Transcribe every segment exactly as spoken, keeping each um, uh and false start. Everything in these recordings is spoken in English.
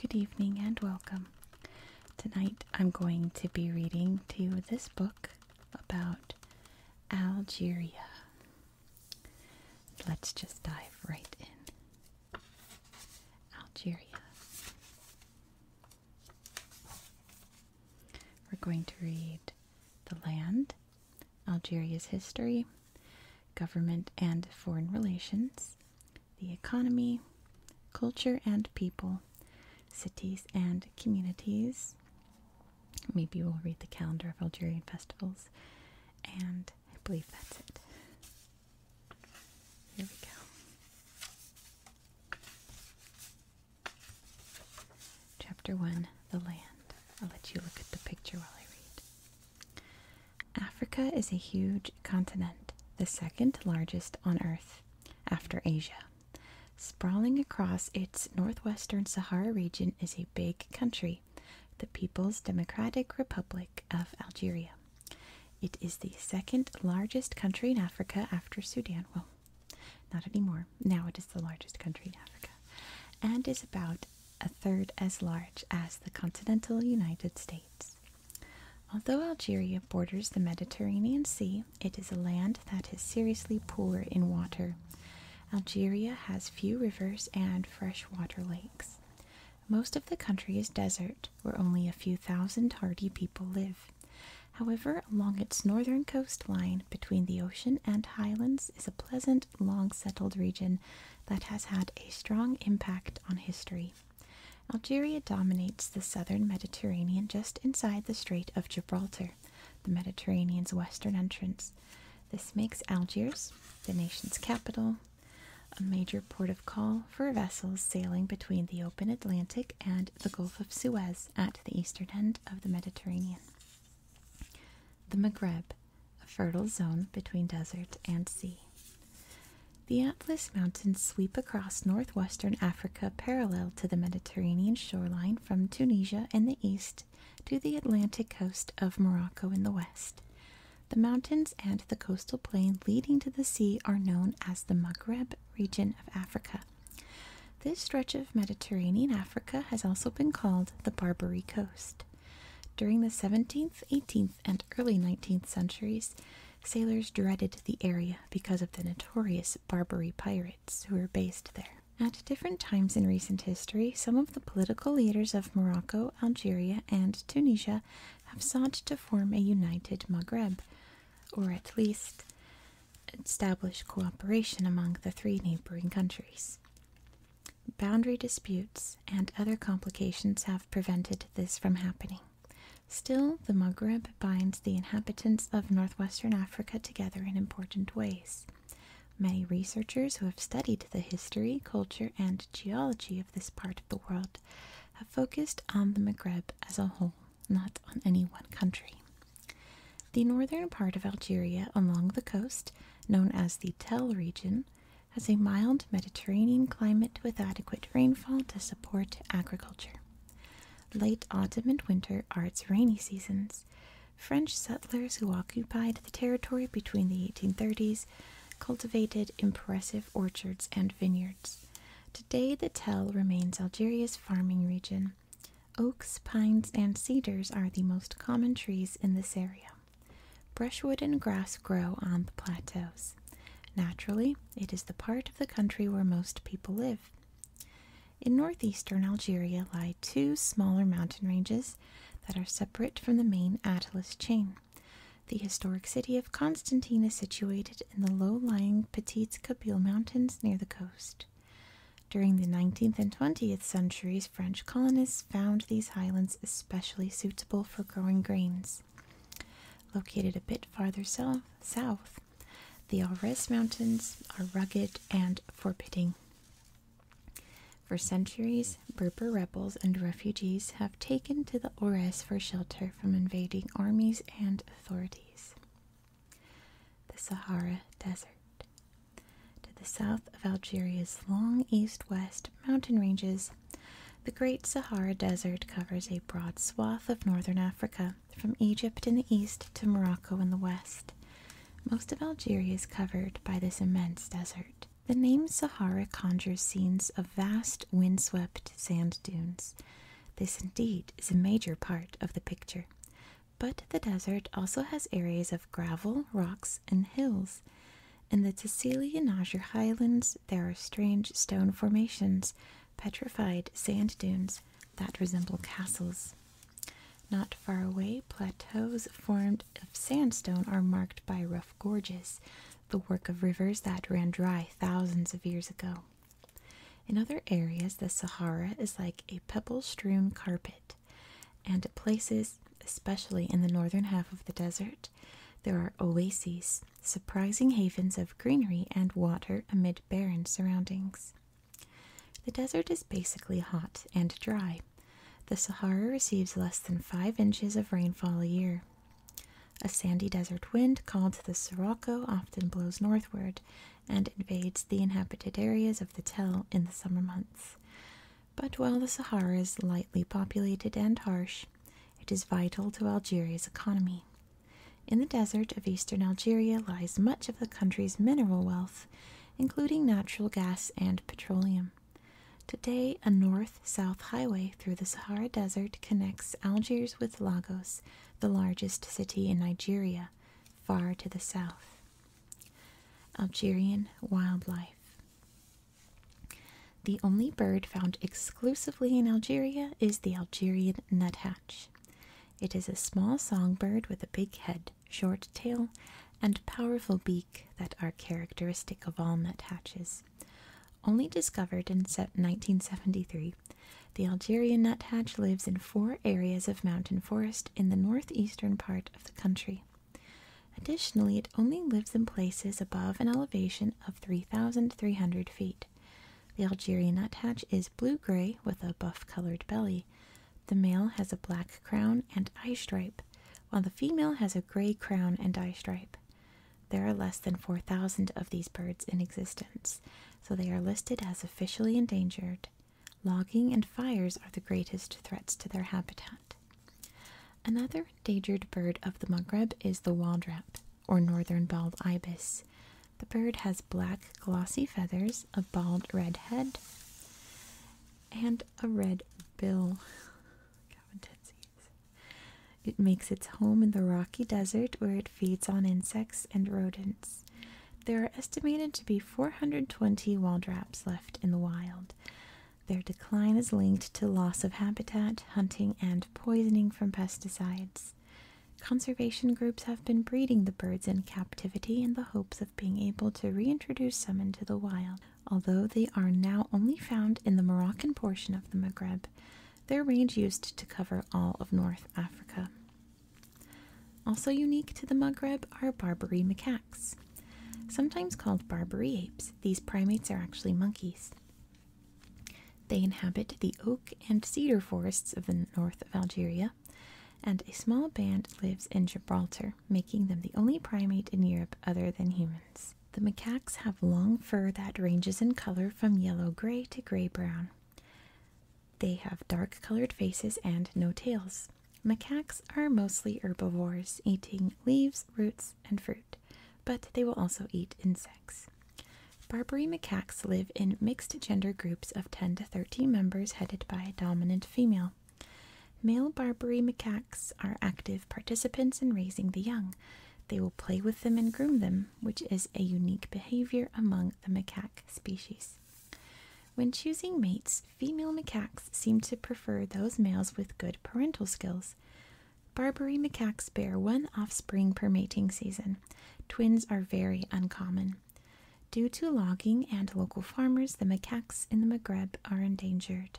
good evening and welcome. Tonight I'm going to be reading to you this book about Algeria. Let's just dive right in. Algeria. We're going to read the land, Algeria's history, government and foreign relations, the economy, culture and people, cities and communities. Maybe we'll read the calendar of Algerian festivals, and I believe that's it. Here we go. Chapter one, the land. I'll let you look at the picture while I read. Africa is a huge continent, the second largest on Earth, after Asia. Sprawling across its northwestern Sahara region is a big country, the People's Democratic Republic of Algeria. It is the second largest country in Africa after Sudan. Well, not anymore. Now it is the largest country in Africa, and is about a third as large as the continental United States. Although Algeria borders the Mediterranean Sea, it is a land that is seriously poor in water. Algeria has few rivers and freshwater lakes. Most of the country is desert, where only a few thousand hardy people live. However, along its northern coastline, between the ocean and highlands, is a pleasant, long-settled region that has had a strong impact on history. Algeria dominates the southern Mediterranean just inside the Strait of Gibraltar, the Mediterranean's western entrance. This makes Algiers, the nation's capital, a major port of call for vessels sailing between the open Atlantic and the Gulf of Suez at the eastern end of the Mediterranean. The Maghreb, a fertile zone between desert and sea. The Atlas Mountains sweep across northwestern Africa parallel to the Mediterranean shoreline from Tunisia in the east to the Atlantic coast of Morocco in the west. The mountains and the coastal plain leading to the sea are known as the Maghreb region of Africa. This stretch of Mediterranean Africa has also been called the Barbary coast. During the seventeenth, eighteenth, and early nineteenth centuries, sailors dreaded the area because of the notorious Barbary pirates who were based there. At different times in recent history, some of the political leaders of Morocco, Algeria, and Tunisia have sought to form a united Maghreb, or at least establish cooperation among the three neighboring countries. Boundary disputes and other complications have prevented this from happening. Still, the Maghreb binds the inhabitants of northwestern Africa together in important ways. Many researchers who have studied the history, culture, and geology of this part of the world have focused on the Maghreb as a whole, not on any one country. The northern part of Algeria along the coast, known as the Tell region, has a mild Mediterranean climate with adequate rainfall to support agriculture. Late autumn and winter are its rainy seasons. French settlers who occupied the territory between the eighteen thirties cultivated impressive orchards and vineyards. Today, the Tell remains Algeria's farming region. Oaks, pines, and cedars are the most common trees in this area. Brushwood and grass grow on the plateaus. Naturally, it is the part of the country where most people live. In northeastern Algeria lie two smaller mountain ranges that are separate from the main Atlas chain. The historic city of Constantine is situated in the low-lying Petite Kabyle Mountains near the coast. During the nineteenth and twentieth centuries, French colonists found these highlands especially suitable for growing grains. Located a bit farther south, south, the Aurès Mountains are rugged and forbidding. For centuries, Berber rebels and refugees have taken to the Aurès for shelter from invading armies and authorities. The Sahara Desert. The south of Algeria's long east-west mountain ranges, the Great Sahara Desert covers a broad swath of northern Africa, from Egypt in the east to Morocco in the west. Most of Algeria is covered by this immense desert. The name Sahara conjures scenes of vast, windswept sand dunes. This indeed is a major part of the picture. But the desert also has areas of gravel, rocks, and hills. In the Tassili n'Ajjer highlands, there are strange stone formations, petrified sand dunes that resemble castles. Not far away, plateaus formed of sandstone are marked by rough gorges, the work of rivers that ran dry thousands of years ago. In other areas, the Sahara is like a pebble-strewn carpet, and at places, especially in the northern half of the desert, there are oases, surprising havens of greenery and water amid barren surroundings. The desert is basically hot and dry. The Sahara receives less than five inches of rainfall a year. A sandy desert wind called the Sirocco often blows northward and invades the inhabited areas of the Tell in the summer months. But while the Sahara is lightly populated and harsh, it is vital to Algeria's economy. In the desert of eastern Algeria lies much of the country's mineral wealth, including natural gas and petroleum. Today, a north-south highway through the Sahara Desert connects Algiers with Lagos, the largest city in Nigeria, far to the south. Algerian wildlife. The only bird found exclusively in Algeria is the Algerian nuthatch. It is a small songbird with a big head, short tail, and powerful beak that are characteristic of all nuthatches. Only discovered in nineteen seventy-three, the Algerian nuthatch lives in four areas of mountain forest in the northeastern part of the country. Additionally, it only lives in places above an elevation of three thousand three hundred feet. The Algerian nuthatch is blue-gray with a buff-colored belly. The male has a black crown and eye stripe, while the female has a gray crown and eye stripe. There are less than four thousand of these birds in existence, so they are listed as officially endangered. Logging and fires are the greatest threats to their habitat. Another endangered bird of the Maghreb is the waldrap, or Northern Bald Ibis. The bird has black, glossy feathers, a bald red head, and a red bill. It makes its home in the rocky desert where it feeds on insects and rodents. There are estimated to be four hundred twenty waldraps left in the wild. Their decline is linked to loss of habitat, hunting, and poisoning from pesticides. Conservation groups have been breeding the birds in captivity in the hopes of being able to reintroduce some into the wild. Although they are now only found in the Moroccan portion of the Maghreb, their range used to cover all of North Africa. Also unique to the Maghreb are Barbary macaques. Sometimes called Barbary apes, these primates are actually monkeys. They inhabit the oak and cedar forests of the north of Algeria, and a small band lives in Gibraltar, making them the only primate in Europe other than humans. The macaques have long fur that ranges in color from yellow-gray to gray-brown. They have dark-colored faces and no tails. Macaques are mostly herbivores, eating leaves, roots, and fruit, but they will also eat insects. Barbary macaques live in mixed-gender groups of ten to thirteen members headed by a dominant female. Male Barbary macaques are active participants in raising the young. They will play with them and groom them, which is a unique behavior among the macaque species. When choosing mates, female macaques seem to prefer those males with good parental skills. Barbary macaques bear one offspring per mating season. Twins are very uncommon. Due to logging and local farmers, the macaques in the Maghreb are endangered.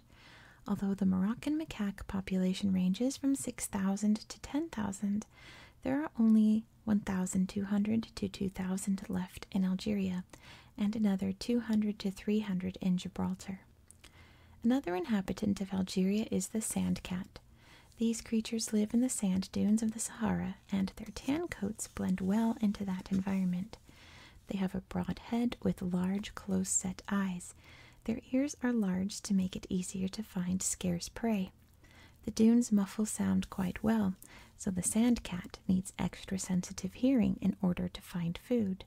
Although the Moroccan macaque population ranges from six thousand to ten thousand, there are only one thousand two hundred to two thousand left in Algeria, and another two hundred to three hundred in Gibraltar. Another inhabitant of Algeria is the sandcat. These creatures live in the sand dunes of the Sahara, and their tan coats blend well into that environment. They have a broad head with large, close-set eyes. Their ears are large to make it easier to find scarce prey. The dunes muffle sound quite well, so the sandcat needs extra sensitive hearing in order to find food.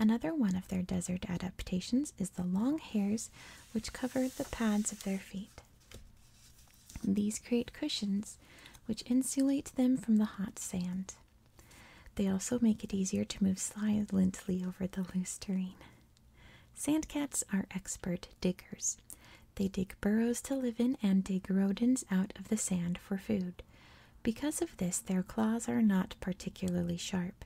Another one of their desert adaptations is the long hairs which cover the pads of their feet. These create cushions which insulate them from the hot sand. They also make it easier to move silently over the loose terrain. Sandcats are expert diggers. They dig burrows to live in and dig rodents out of the sand for food. Because of this, their claws are not particularly sharp.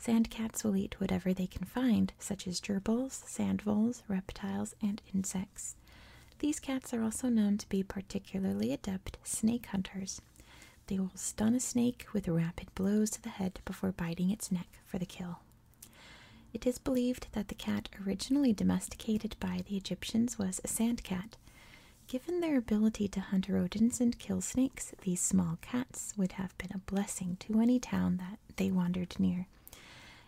Sandcats will eat whatever they can find, such as gerbils, sand voles, reptiles, and insects. These cats are also known to be particularly adept snake hunters. They will stun a snake with rapid blows to the head before biting its neck for the kill. It is believed that the cat originally domesticated by the Egyptians was a sandcat. Given their ability to hunt rodents and kill snakes, these small cats would have been a blessing to any town that they wandered near.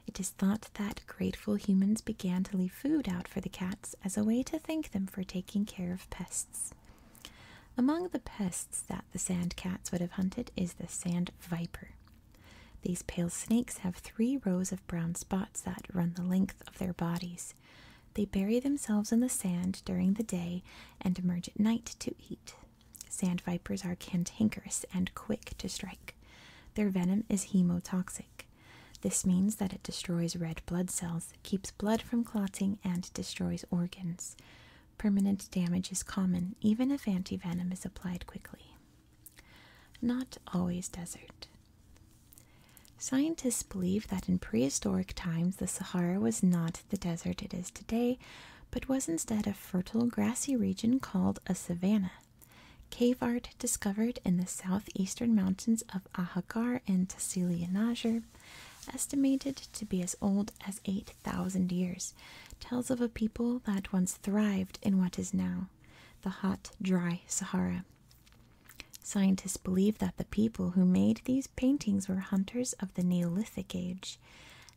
It is thought that grateful humans began to leave food out for the cats as a way to thank them for taking care of pests. Among the pests that the sand cats would have hunted is the sand viper. These pale snakes have three rows of brown spots that run the length of their bodies. They bury themselves in the sand during the day and emerge at night to eat. Sand vipers are cantankerous and quick to strike. Their venom is hemotoxic. This means that it destroys red blood cells, keeps blood from clotting, and destroys organs. Permanent damage is common, even if antivenom is applied quickly. Not always desert. Scientists believe that in prehistoric times the Sahara was not the desert it is today, but was instead a fertile grassy region called a savanna. Cave art discovered in the southeastern mountains of Ahaggar and Tassili n'Ajjer, estimated to be as old as eight thousand years, tells of a people that once thrived in what is now the hot, dry Sahara. Scientists believe that the people who made these paintings were hunters of the Neolithic age.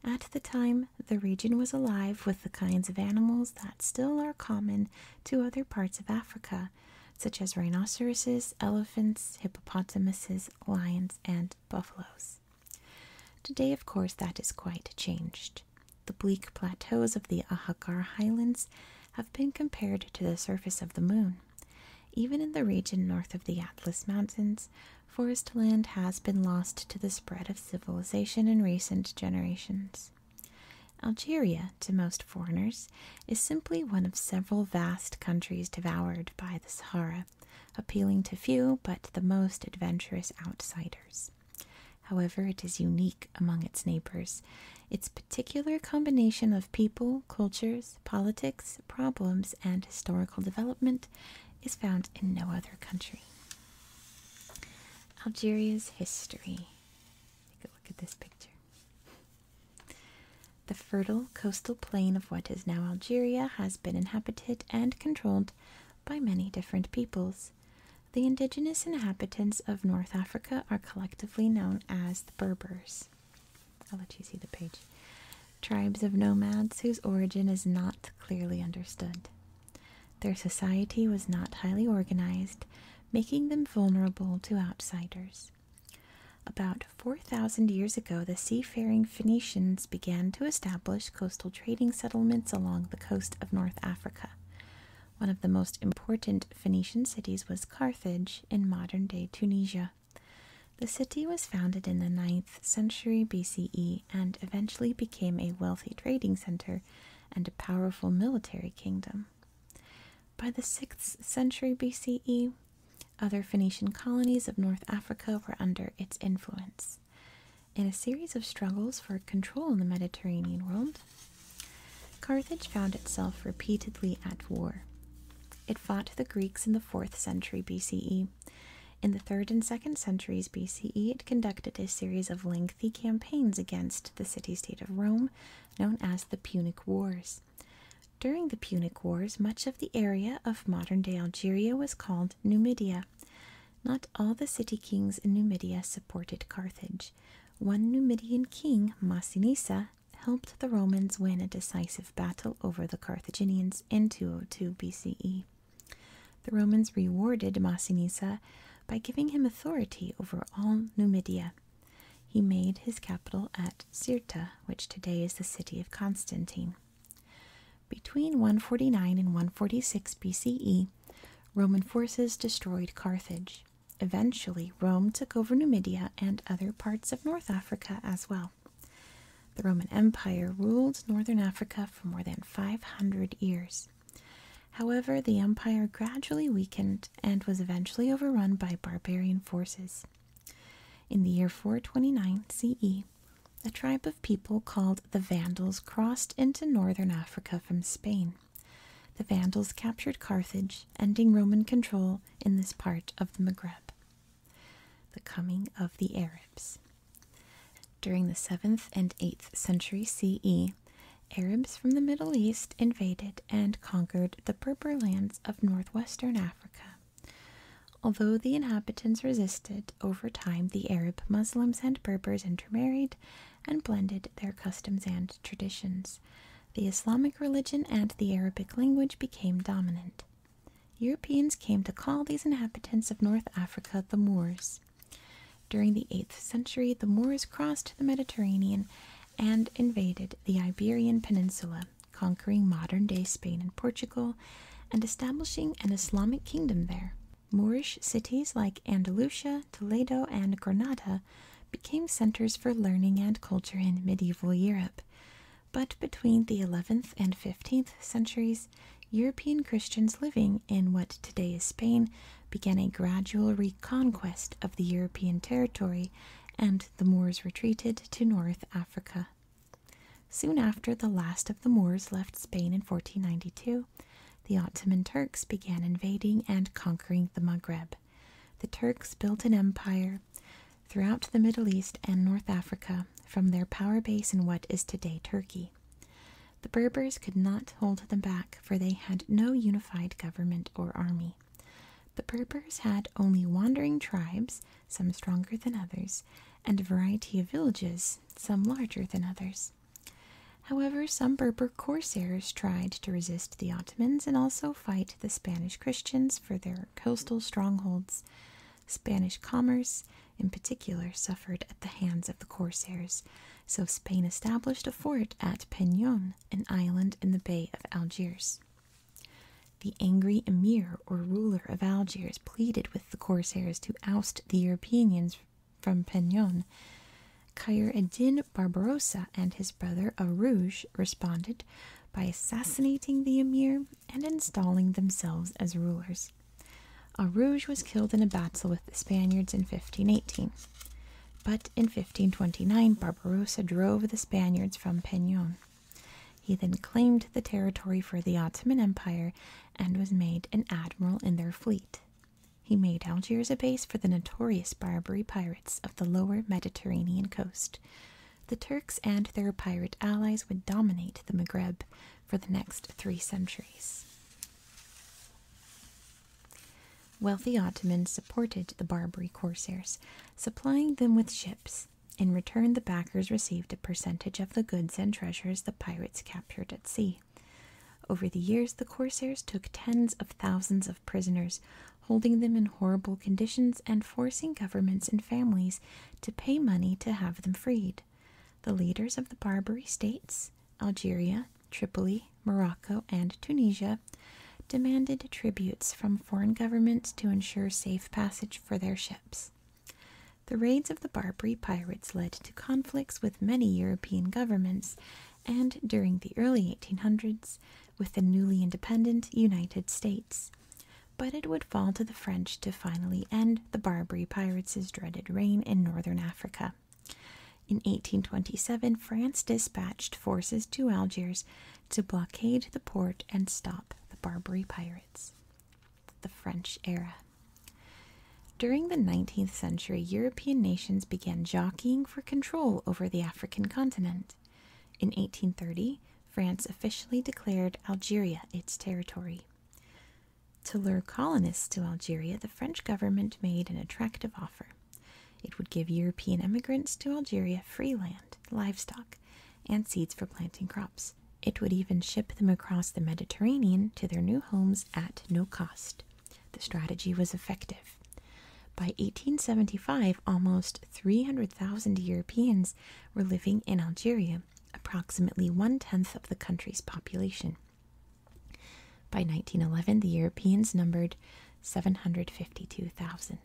At the time, the region was alive with the kinds of animals that still are common to other parts of Africa, such as rhinoceroses, elephants, hippopotamuses, lions, and buffaloes. Today, of course, that is quite changed. The bleak plateaus of the Ahaggar Highlands have been compared to the surface of the moon. Even in the region north of the Atlas Mountains, forest land has been lost to the spread of civilization in recent generations. Algeria, to most foreigners, is simply one of several vast countries devoured by the Sahara, appealing to few but the most adventurous outsiders. However, it is unique among its neighbors. Its particular combination of people, cultures, politics, problems, and historical development is found in no other country. Algeria's history. Take a look at this picture. The fertile coastal plain of what is now Algeria has been inhabited and controlled by many different peoples. The indigenous inhabitants of North Africa are collectively known as the Berbers. I'll let you see the page. Tribes of nomads whose origin is not clearly understood. Their society was not highly organized, making them vulnerable to outsiders. About four thousand years ago, the seafaring Phoenicians began to establish coastal trading settlements along the coast of North Africa. One of the most important Phoenician cities was Carthage in modern-day Tunisia. The city was founded in the ninth century B C E and eventually became a wealthy trading center and a powerful military kingdom. By the sixth century B C E, other Phoenician colonies of North Africa were under its influence. In a series of struggles for control in the Mediterranean world, Carthage found itself repeatedly at war. It fought the Greeks in the fourth century B C E. In the third and second centuries B C E, it conducted a series of lengthy campaigns against the city-state of Rome, known as the Punic Wars. During the Punic Wars, much of the area of modern-day Algeria was called Numidia. Not all the city kings in Numidia supported Carthage. One Numidian king, Masinissa, helped the Romans win a decisive battle over the Carthaginians in two oh two B C E. The Romans rewarded Masinissa by giving him authority over all Numidia. he made his capital at Cirta, which today is the city of Constantine. Between one forty-nine and one forty-six B C E, Roman forces destroyed Carthage. Eventually, Rome took over Numidia and other parts of North Africa as well. The Roman Empire ruled northern Africa for more than five hundred years. However, the empire gradually weakened and was eventually overrun by barbarian forces. In the year four twenty-nine C E, a tribe of people called the Vandals crossed into northern Africa from Spain. The Vandals captured Carthage, ending Roman control in this part of the Maghreb. The coming of the Arabs. During the seventh and eighth century C E, Arabs from the Middle East invaded and conquered the Berber lands of northwestern Africa. Although the inhabitants resisted, over time the Arab Muslims and Berbers intermarried and blended their customs and traditions. The Islamic religion and the Arabic language became dominant. Europeans came to call these inhabitants of North Africa the Moors. During the eighth century, the Moors crossed the Mediterranean and invaded the Iberian Peninsula, conquering modern-day Spain and Portugal, and establishing an Islamic kingdom there. Moorish cities like Andalusia, Toledo, and Granada became centers for learning and culture in medieval Europe. But between the eleventh and fifteenth centuries, European Christians living in what today is Spain began a gradual reconquest of the European territory, and the Moors retreated to North Africa. Soon after the last of the Moors left Spain in fourteen ninety-two, the Ottoman Turks began invading and conquering the Maghreb. The Turks built an empire throughout the Middle East and North Africa from their power base in what is today Turkey. The Berbers could not hold them back, for they had no unified government or army. The Berbers had only wandering tribes, some stronger than others, and a variety of villages, some larger than others. However, some Berber corsairs tried to resist the Ottomans and also fight the Spanish Christians for their coastal strongholds. Spanish commerce, in particular, suffered at the hands of the corsairs, so Spain established a fort at Peñon, an island in the Bay of Algiers. The angry emir or ruler of Algiers pleaded with the corsairs to oust the Europeans from Peñon. Khayr ed-Din Barbarossa and his brother Arouj responded by assassinating the emir and installing themselves as rulers. Arouj was killed in a battle with the Spaniards in fifteen eighteen, but in fifteen twenty-nine Barbarossa drove the Spaniards from Peñon. He then claimed the territory for the Ottoman Empire and was made an admiral in their fleet. He made Algiers a base for the notorious Barbary pirates of the lower Mediterranean coast. The Turks and their pirate allies would dominate the Maghreb for the next three centuries. Wealthy Ottomans supported the Barbary corsairs, supplying them with ships. In return, the backers received a percentage of the goods and treasures the pirates captured at sea. Over the years, the corsairs took tens of thousands of prisoners, holding them in horrible conditions and forcing governments and families to pay money to have them freed. The leaders of the Barbary states, Algeria, Tripoli, Morocco, and Tunisia, demanded tributes from foreign governments to ensure safe passage for their ships. The raids of the Barbary pirates led to conflicts with many European governments, and during the early eighteen hundreds, with the newly independent United States. But it would fall to the French to finally end the Barbary pirates' dreaded reign in northern Africa. In eighteen twenty-seven, France dispatched forces to Algiers to blockade the port and stop the Barbary pirates. The French era. During the nineteenth century, European nations began jockeying for control over the African continent. In eighteen thirty, France officially declared Algeria its territory. To lure colonists to Algeria, the French government made an attractive offer. It would give European immigrants to Algeria free land, livestock, and seeds for planting crops. It would even ship them across the Mediterranean to their new homes at no cost. The strategy was effective. By eighteen seventy-five, almost three hundred thousand Europeans were living in Algeria, approximately one-tenth of the country's population. By nineteen eleven, the Europeans numbered seven hundred fifty-two thousand.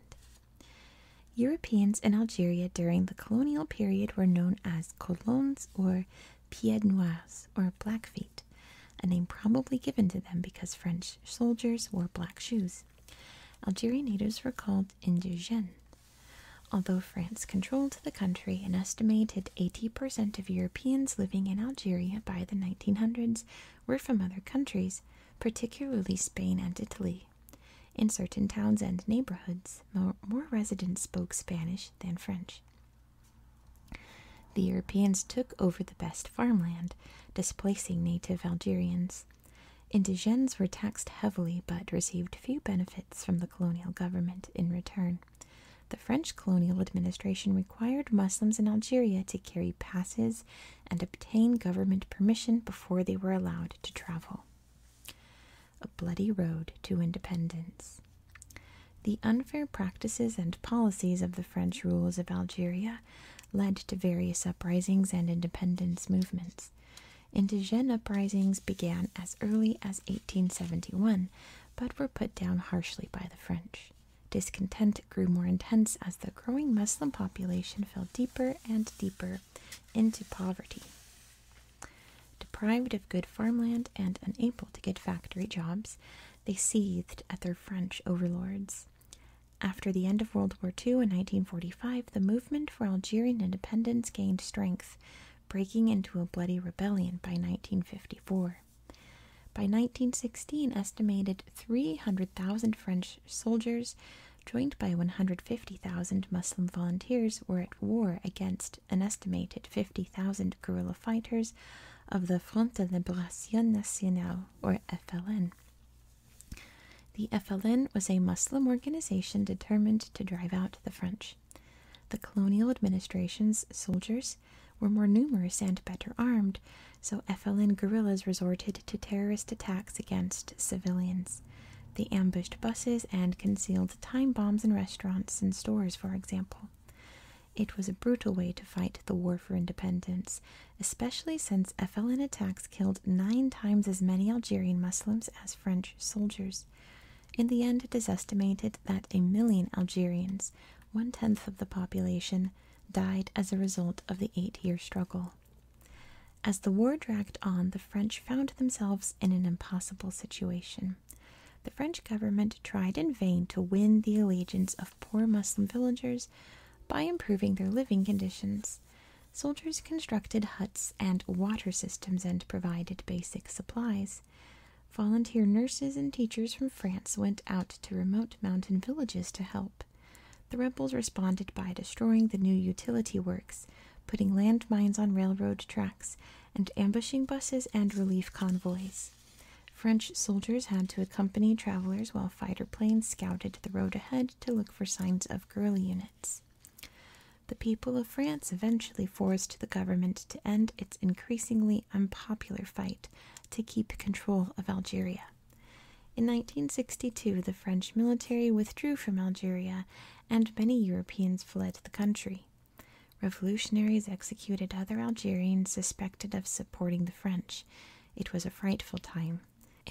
Europeans in Algeria during the colonial period were known as colons or pieds noirs, or blackfeet, a name probably given to them because French soldiers wore black shoes. Algerian natives were called indigènes. Although France controlled the country, an estimated eighty percent of Europeans living in Algeria by the nineteen hundreds were from other countries, particularly Spain and Italy. In certain towns and neighborhoods, more, more residents spoke Spanish than French. The Europeans took over the best farmland, displacing native Algerians. Indigènes were taxed heavily but received few benefits from the colonial government in return. The French colonial administration required Muslims in Algeria to carry passes and obtain government permission before they were allowed to travel. A bloody road to independence. The unfair practices and policies of the French rulers of Algeria led to various uprisings and independence movements. Indigène uprisings began as early as eighteen seventy-one, but were put down harshly by the French. Discontent grew more intense as the growing Muslim population fell deeper and deeper into poverty. Deprived of good farmland and unable to get factory jobs, they seethed at their French overlords. After the end of World War Two in nineteen forty-five, the movement for Algerian independence gained strength, breaking into a bloody rebellion by nineteen fifty-four. By nineteen sixteen, estimated three hundred thousand French soldiers, joined by one hundred fifty thousand Muslim volunteers, were at war against an estimated fifty thousand guerrilla fighters of the Front de Libération Nationale, or F L N. The F L N was a Muslim organization determined to drive out the French. The colonial administration's soldiers were more numerous and better armed, so F L N guerrillas resorted to terrorist attacks against civilians. They ambushed buses and concealed time bombs in restaurants and stores, for example. It was a brutal way to fight the war for independence, especially since F L N attacks killed nine times as many Algerian Muslims as French soldiers. In the end, it is estimated that a million Algerians, one-tenth of the population, died as a result of the eight-year struggle. As the war dragged on, the French found themselves in an impossible situation. The French government tried in vain to win the allegiance of poor Muslim villagers by improving their living conditions. Soldiers constructed huts and water systems and provided basic supplies. Volunteer nurses and teachers from France went out to remote mountain villages to help. The rebels responded by destroying the new utility works, putting landmines on railroad tracks, and ambushing buses and relief convoys. French soldiers had to accompany travelers while fighter planes scouted the road ahead to look for signs of guerrilla units. The people of France eventually forced the government to end its increasingly unpopular fight to keep control of Algeria. In nineteen sixty-two, the French military withdrew from Algeria, and many Europeans fled the country. Revolutionaries executed other Algerians suspected of supporting the French. It was a frightful time.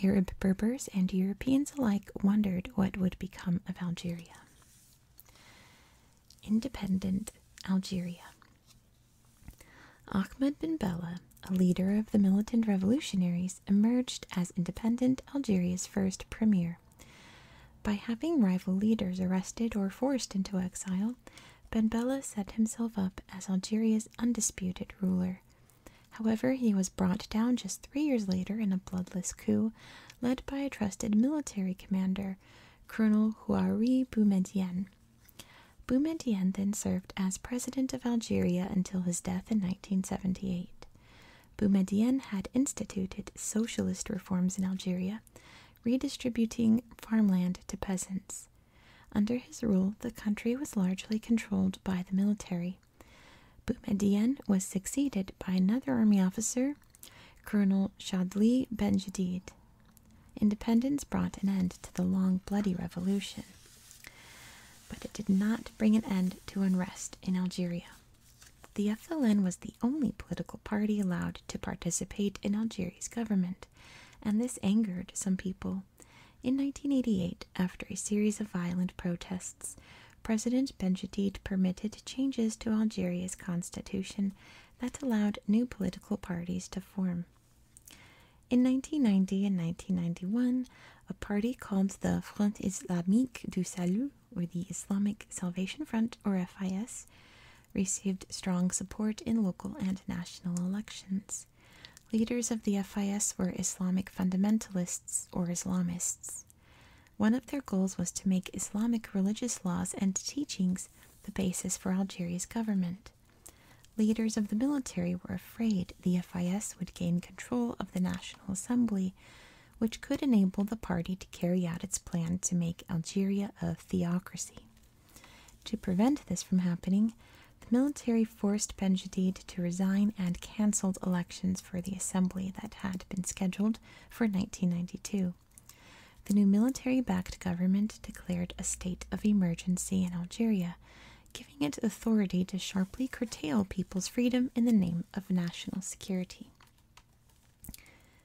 Arab Berbers and Europeans alike wondered what would become of Algeria. Independent Algeria. Ahmed Ben Bella, a leader of the militant revolutionaries, emerged as independent Algeria's first premier. By having rival leaders arrested or forced into exile, Ben Bella set himself up as Algeria's undisputed ruler. However, he was brought down just three years later in a bloodless coup led by a trusted military commander, Colonel Houari Boumediene. Boumediene then served as president of Algeria until his death in nineteen seventy-eight. Boumediene had instituted socialist reforms in Algeria, redistributing farmland to peasants. Under his rule, the country was largely controlled by the military. Boumediene was succeeded by another army officer, Colonel Chadli Benjedid. Independence brought an end to the long, bloody revolution. but it did not bring an end to unrest in Algeria. The F L N was the only political party allowed to participate in Algeria's government, and this angered some people. In nineteen eighty-eight, after a series of violent protests, President Benjedid permitted changes to Algeria's constitution that allowed new political parties to form. In nineteen ninety and nineteen ninety-one, a party called the Front Islamique du Salut, or the Islamic Salvation Front, or F I S, received strong support in local and national elections. Leaders of the F I S were Islamic fundamentalists, or Islamists. One of their goals was to make Islamic religious laws and teachings the basis for Algeria's government. Leaders of the military were afraid the F I S would gain control of the National Assembly, which could enable the party to carry out its plan to make Algeria a theocracy. To prevent this from happening, the military forced Benjedid to resign and cancelled elections for the assembly that had been scheduled for nineteen ninety-two. The new military-backed government declared a state of emergency in Algeria, giving it authority to sharply curtail people's freedom in the name of national security.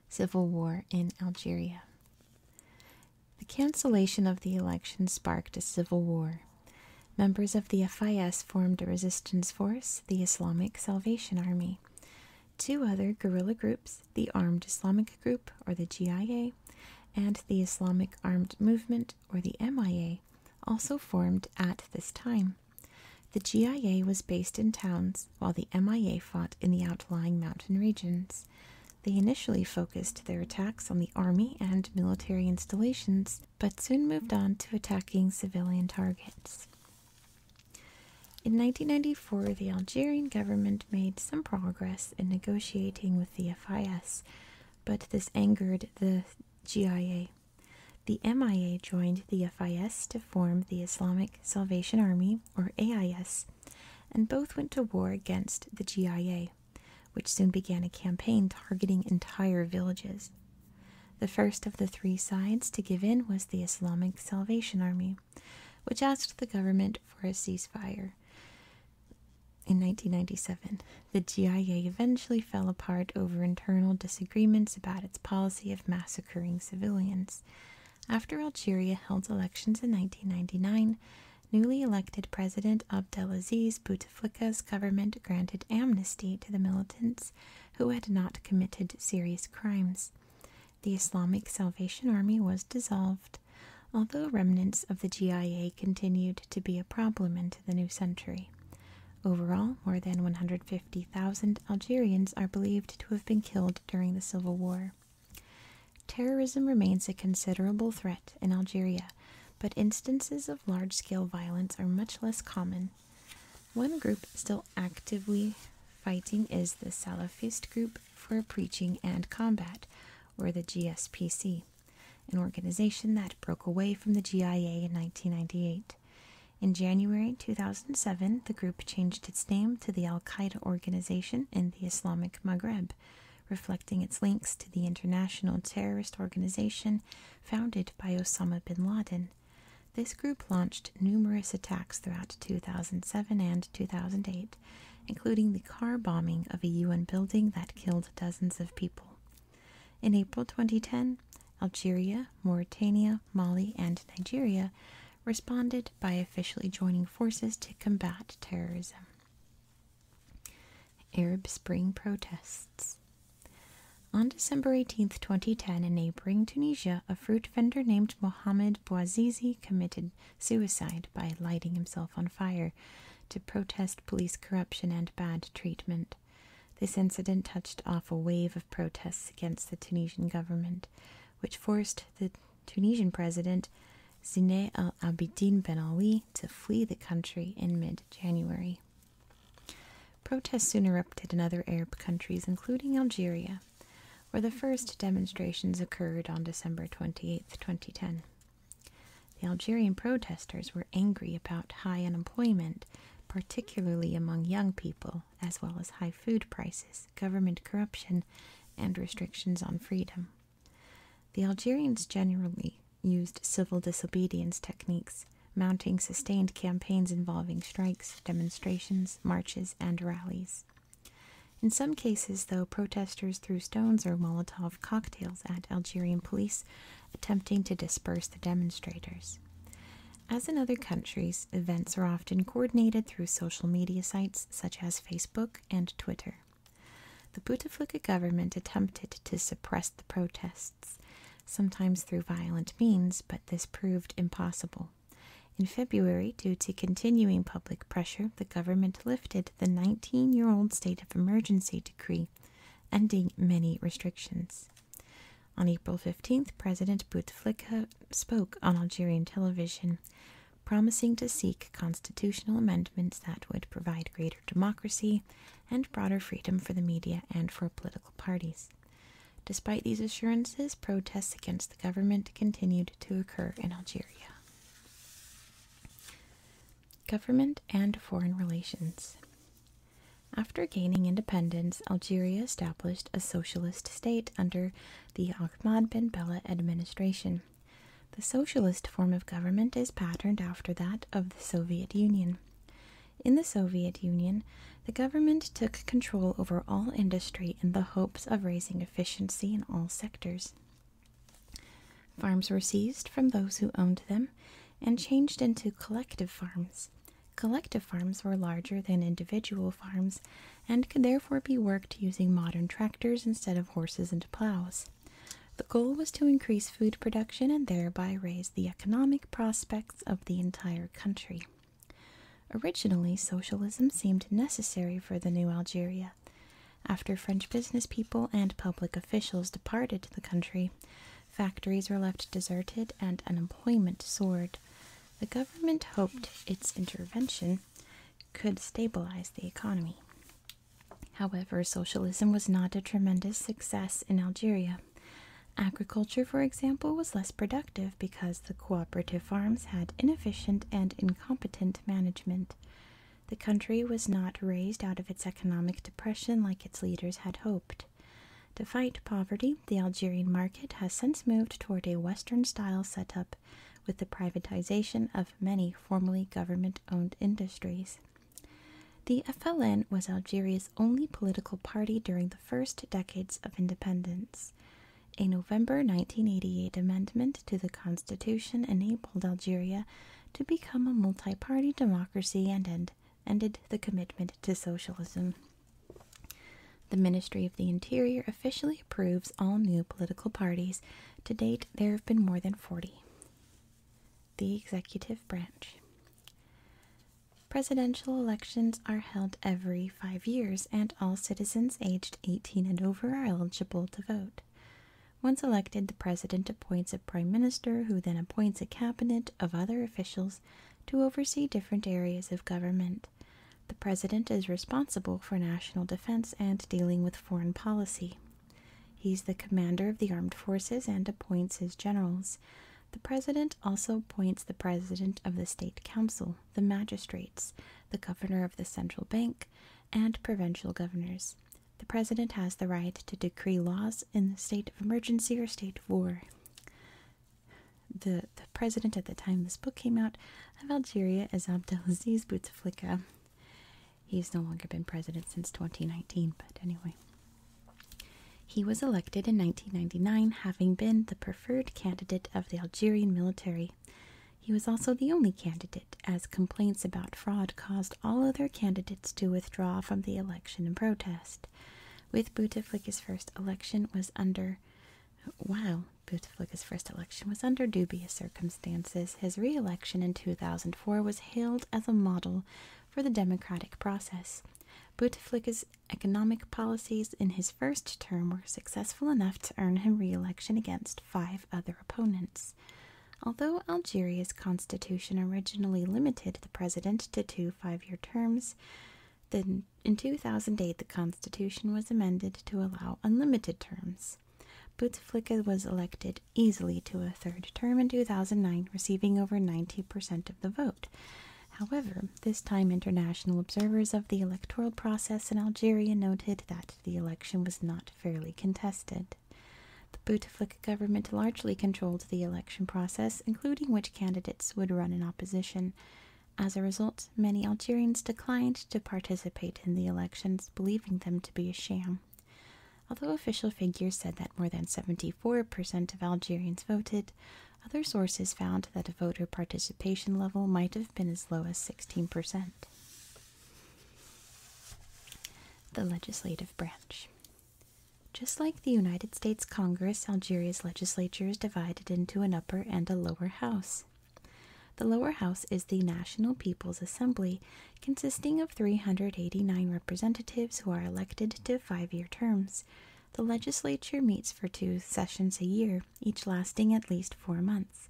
Civil War in Algeria. The cancellation of the election sparked a civil war. Members of the F I S formed a resistance force, the Islamic Salvation Army. Two other guerrilla groups, the Armed Islamic Group, or the G I A, and the Islamic Armed Movement, or the M I A, also formed at this time. The G I A was based in towns, while the M I A fought in the outlying mountain regions. They initially focused their attacks on the army and military installations, but soon moved on to attacking civilian targets. In nineteen ninety-four, the Algerian government made some progress in negotiating with the F I S, but this angered the G I A. The M I A joined the F I S to form the Islamic Salvation Army, or A I S, and both went to war against the G I A, which soon began a campaign targeting entire villages. The first of the three sides to give in was the Islamic Salvation Army, which asked the government for a ceasefire. In nineteen ninety-seven, the G I A eventually fell apart over internal disagreements about its policy of massacring civilians. After Algeria held elections in nineteen ninety-nine, newly elected President Abdelaziz Bouteflika's government granted amnesty to the militants who had not committed serious crimes. The Islamic Salvation Army was dissolved, although remnants of the G I A continued to be a problem into the new century. Overall, more than one hundred fifty thousand Algerians are believed to have been killed during the Civil War. Terrorism remains a considerable threat in Algeria, but instances of large-scale violence are much less common. One group still actively fighting is the Salafist Group for Preaching and Combat, or the G S P C, an organization that broke away from the G I A in nineteen ninety-eight. In January two thousand seven, the group changed its name to the Al-Qaeda Organization in the Islamic Maghreb, reflecting its links to the international terrorist organization founded by Osama bin Laden. This group launched numerous attacks throughout two thousand seven and two thousand eight, including the car bombing of a U N building that killed dozens of people. In April twenty ten, Algeria, Mauritania, Mali, and Nigeria responded by officially joining forces to combat terrorism. Arab Spring protests. On December eighteenth, twenty ten, in neighboring Tunisia, a fruit vendor named Mohamed Bouazizi committed suicide by lighting himself on fire to protest police corruption and bad treatment. This incident touched off a wave of protests against the Tunisian government, which forced the Tunisian president, Zine El Abidine Ben Ali, to flee the country in mid-January. Protests soon erupted in other Arab countries, including Algeria, where the first demonstrations occurred on December twenty-eighth, twenty ten. The Algerian protesters were angry about high unemployment, particularly among young people, as well as high food prices, government corruption, and restrictions on freedom. The Algerians generally used civil disobedience techniques, mounting sustained campaigns involving strikes, demonstrations, marches, and rallies. In some cases, though, protesters threw stones or Molotov cocktails at Algerian police, attempting to disperse the demonstrators. As in other countries, events are often coordinated through social media sites such as Facebook and Twitter. The Bouteflika government attempted to suppress the protests, sometimes through violent means, but this proved impossible. In February, due to continuing public pressure, the government lifted the nineteen-year-old state of emergency decree, ending many restrictions. On April fifteenth, President Bouteflika spoke on Algerian television, promising to seek constitutional amendments that would provide greater democracy and broader freedom for the media and for political parties. Despite these assurances, protests against the government continued to occur in Algeria. Government and foreign relations. After gaining independence, Algeria established a socialist state under the Ahmad Ben Bella administration. The socialist form of government is patterned after that of the Soviet Union. In the Soviet Union, the government took control over all industry in the hopes of raising efficiency in all sectors. Farms were seized from those who owned them and changed into collective farms. Collective farms were larger than individual farms and could therefore be worked using modern tractors instead of horses and plows. The goal was to increase food production and thereby raise the economic prospects of the entire country. Originally, socialism seemed necessary for the new Algeria. After French business people and public officials departed the country, factories were left deserted and unemployment soared. The government hoped its intervention could stabilize the economy. However, socialism was not a tremendous success in Algeria. Agriculture, for example, was less productive because the cooperative farms had inefficient and incompetent management. The country was not raised out of its economic depression like its leaders had hoped. To fight poverty, the Algerian market has since moved toward a Western-style setup, with the privatization of many formerly government-owned industries. The F L N was Algeria's only political party during the first decades of independence. A November nineteen eighty-eight amendment to the constitution enabled Algeria to become a multi-party democracy and end, ended the commitment to socialism. The Ministry of the Interior officially approves all new political parties. To date, there have been more than forty. The executive branch. Presidential elections are held every five years, and all citizens aged eighteen and over are eligible to vote. Once elected, the president appoints a prime minister, who then appoints a cabinet of other officials to oversee different areas of government. The president is responsible for national defense and dealing with foreign policy. He's the commander of the armed forces and appoints his generals. The president also appoints the president of the state council, the magistrates, the governor of the central bank, and provincial governors. The president has the right to decree laws in the state of emergency or state of war. The, the president at the time this book came out of Algeria is Abdelaziz Bouteflika. He's no longer been president since twenty nineteen, but anyway. He was elected in nineteen ninety-nine, having been the preferred candidate of the Algerian military. He was also the only candidate, as complaints about fraud caused all other candidates to withdraw from the election in protest. With Bouteflika's first election was under... Wow, Bouteflika's first election was under dubious circumstances. His re-election in two thousand four was hailed as a model for the democratic process. Bouteflika's economic policies in his first term were successful enough to earn him re-election against five other opponents. Although Algeria's constitution originally limited the president to two five-year terms, then in two thousand eight the constitution was amended to allow unlimited terms. Bouteflika was elected easily to a third term in two thousand nine, receiving over ninety percent of the vote. However, this time international observers of the electoral process in Algeria noted that the election was not fairly contested. The Bouteflika government largely controlled the election process, including which candidates would run in opposition. As a result, many Algerians declined to participate in the elections, believing them to be a sham. Although official figures said that more than seventy-four percent of Algerians voted, other sources found that a voter participation level might have been as low as sixteen percent. The legislative branch. Just like the United States Congress, Algeria's legislature is divided into an upper and a lower house. The lower house is the National People's Assembly, consisting of three hundred eighty-nine representatives who are elected to five-year terms. The legislature meets for two sessions a year, each lasting at least four months.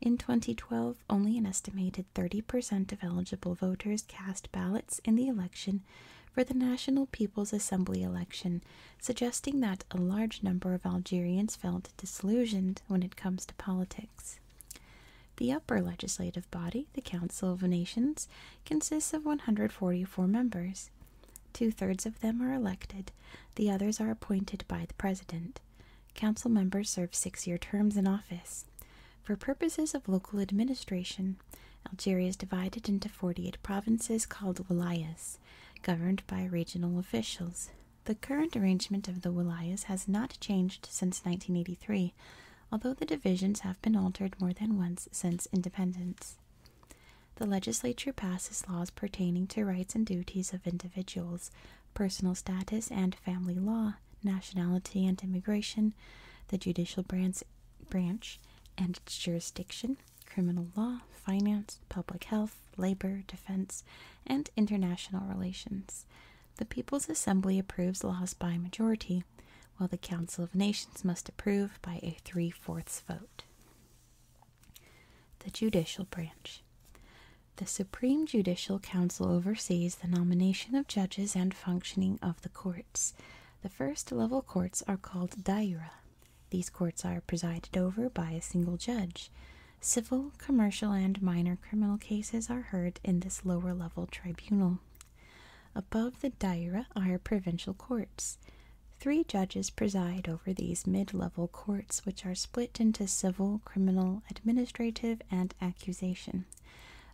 In twenty twelve, only an estimated thirty percent of eligible voters cast ballots in the election for the National People's Assembly election, suggesting that a large number of Algerians felt disillusioned when it comes to politics. The upper legislative body, the Council of Nations, consists of one hundred forty-four members. Two-thirds of them are elected. The others are appointed by the president. Council members serve six-year terms in office. For purposes of local administration, Algeria is divided into forty-eight provinces called wilayas, governed by regional officials. The current arrangement of the wilayas has not changed since nineteen eighty-three, although the divisions have been altered more than once since independence. The legislature passes laws pertaining to rights and duties of individuals, personal status and family law, nationality and immigration, the judicial branch, branch and its jurisdiction, criminal law, finance, public health, labor, defense, and international relations. The People's Assembly approves laws by majority, while the Council of Nations must approve by a three-fourths vote. The judicial branch. The Supreme Judicial Council oversees the nomination of judges and functioning of the courts. The first-level courts are called Daira. These courts are presided over by a single judge. Civil, commercial, and minor criminal cases are heard in this lower-level tribunal. Above the Daira are provincial courts. Three judges preside over these mid-level courts, which are split into civil, criminal, administrative, and accusation.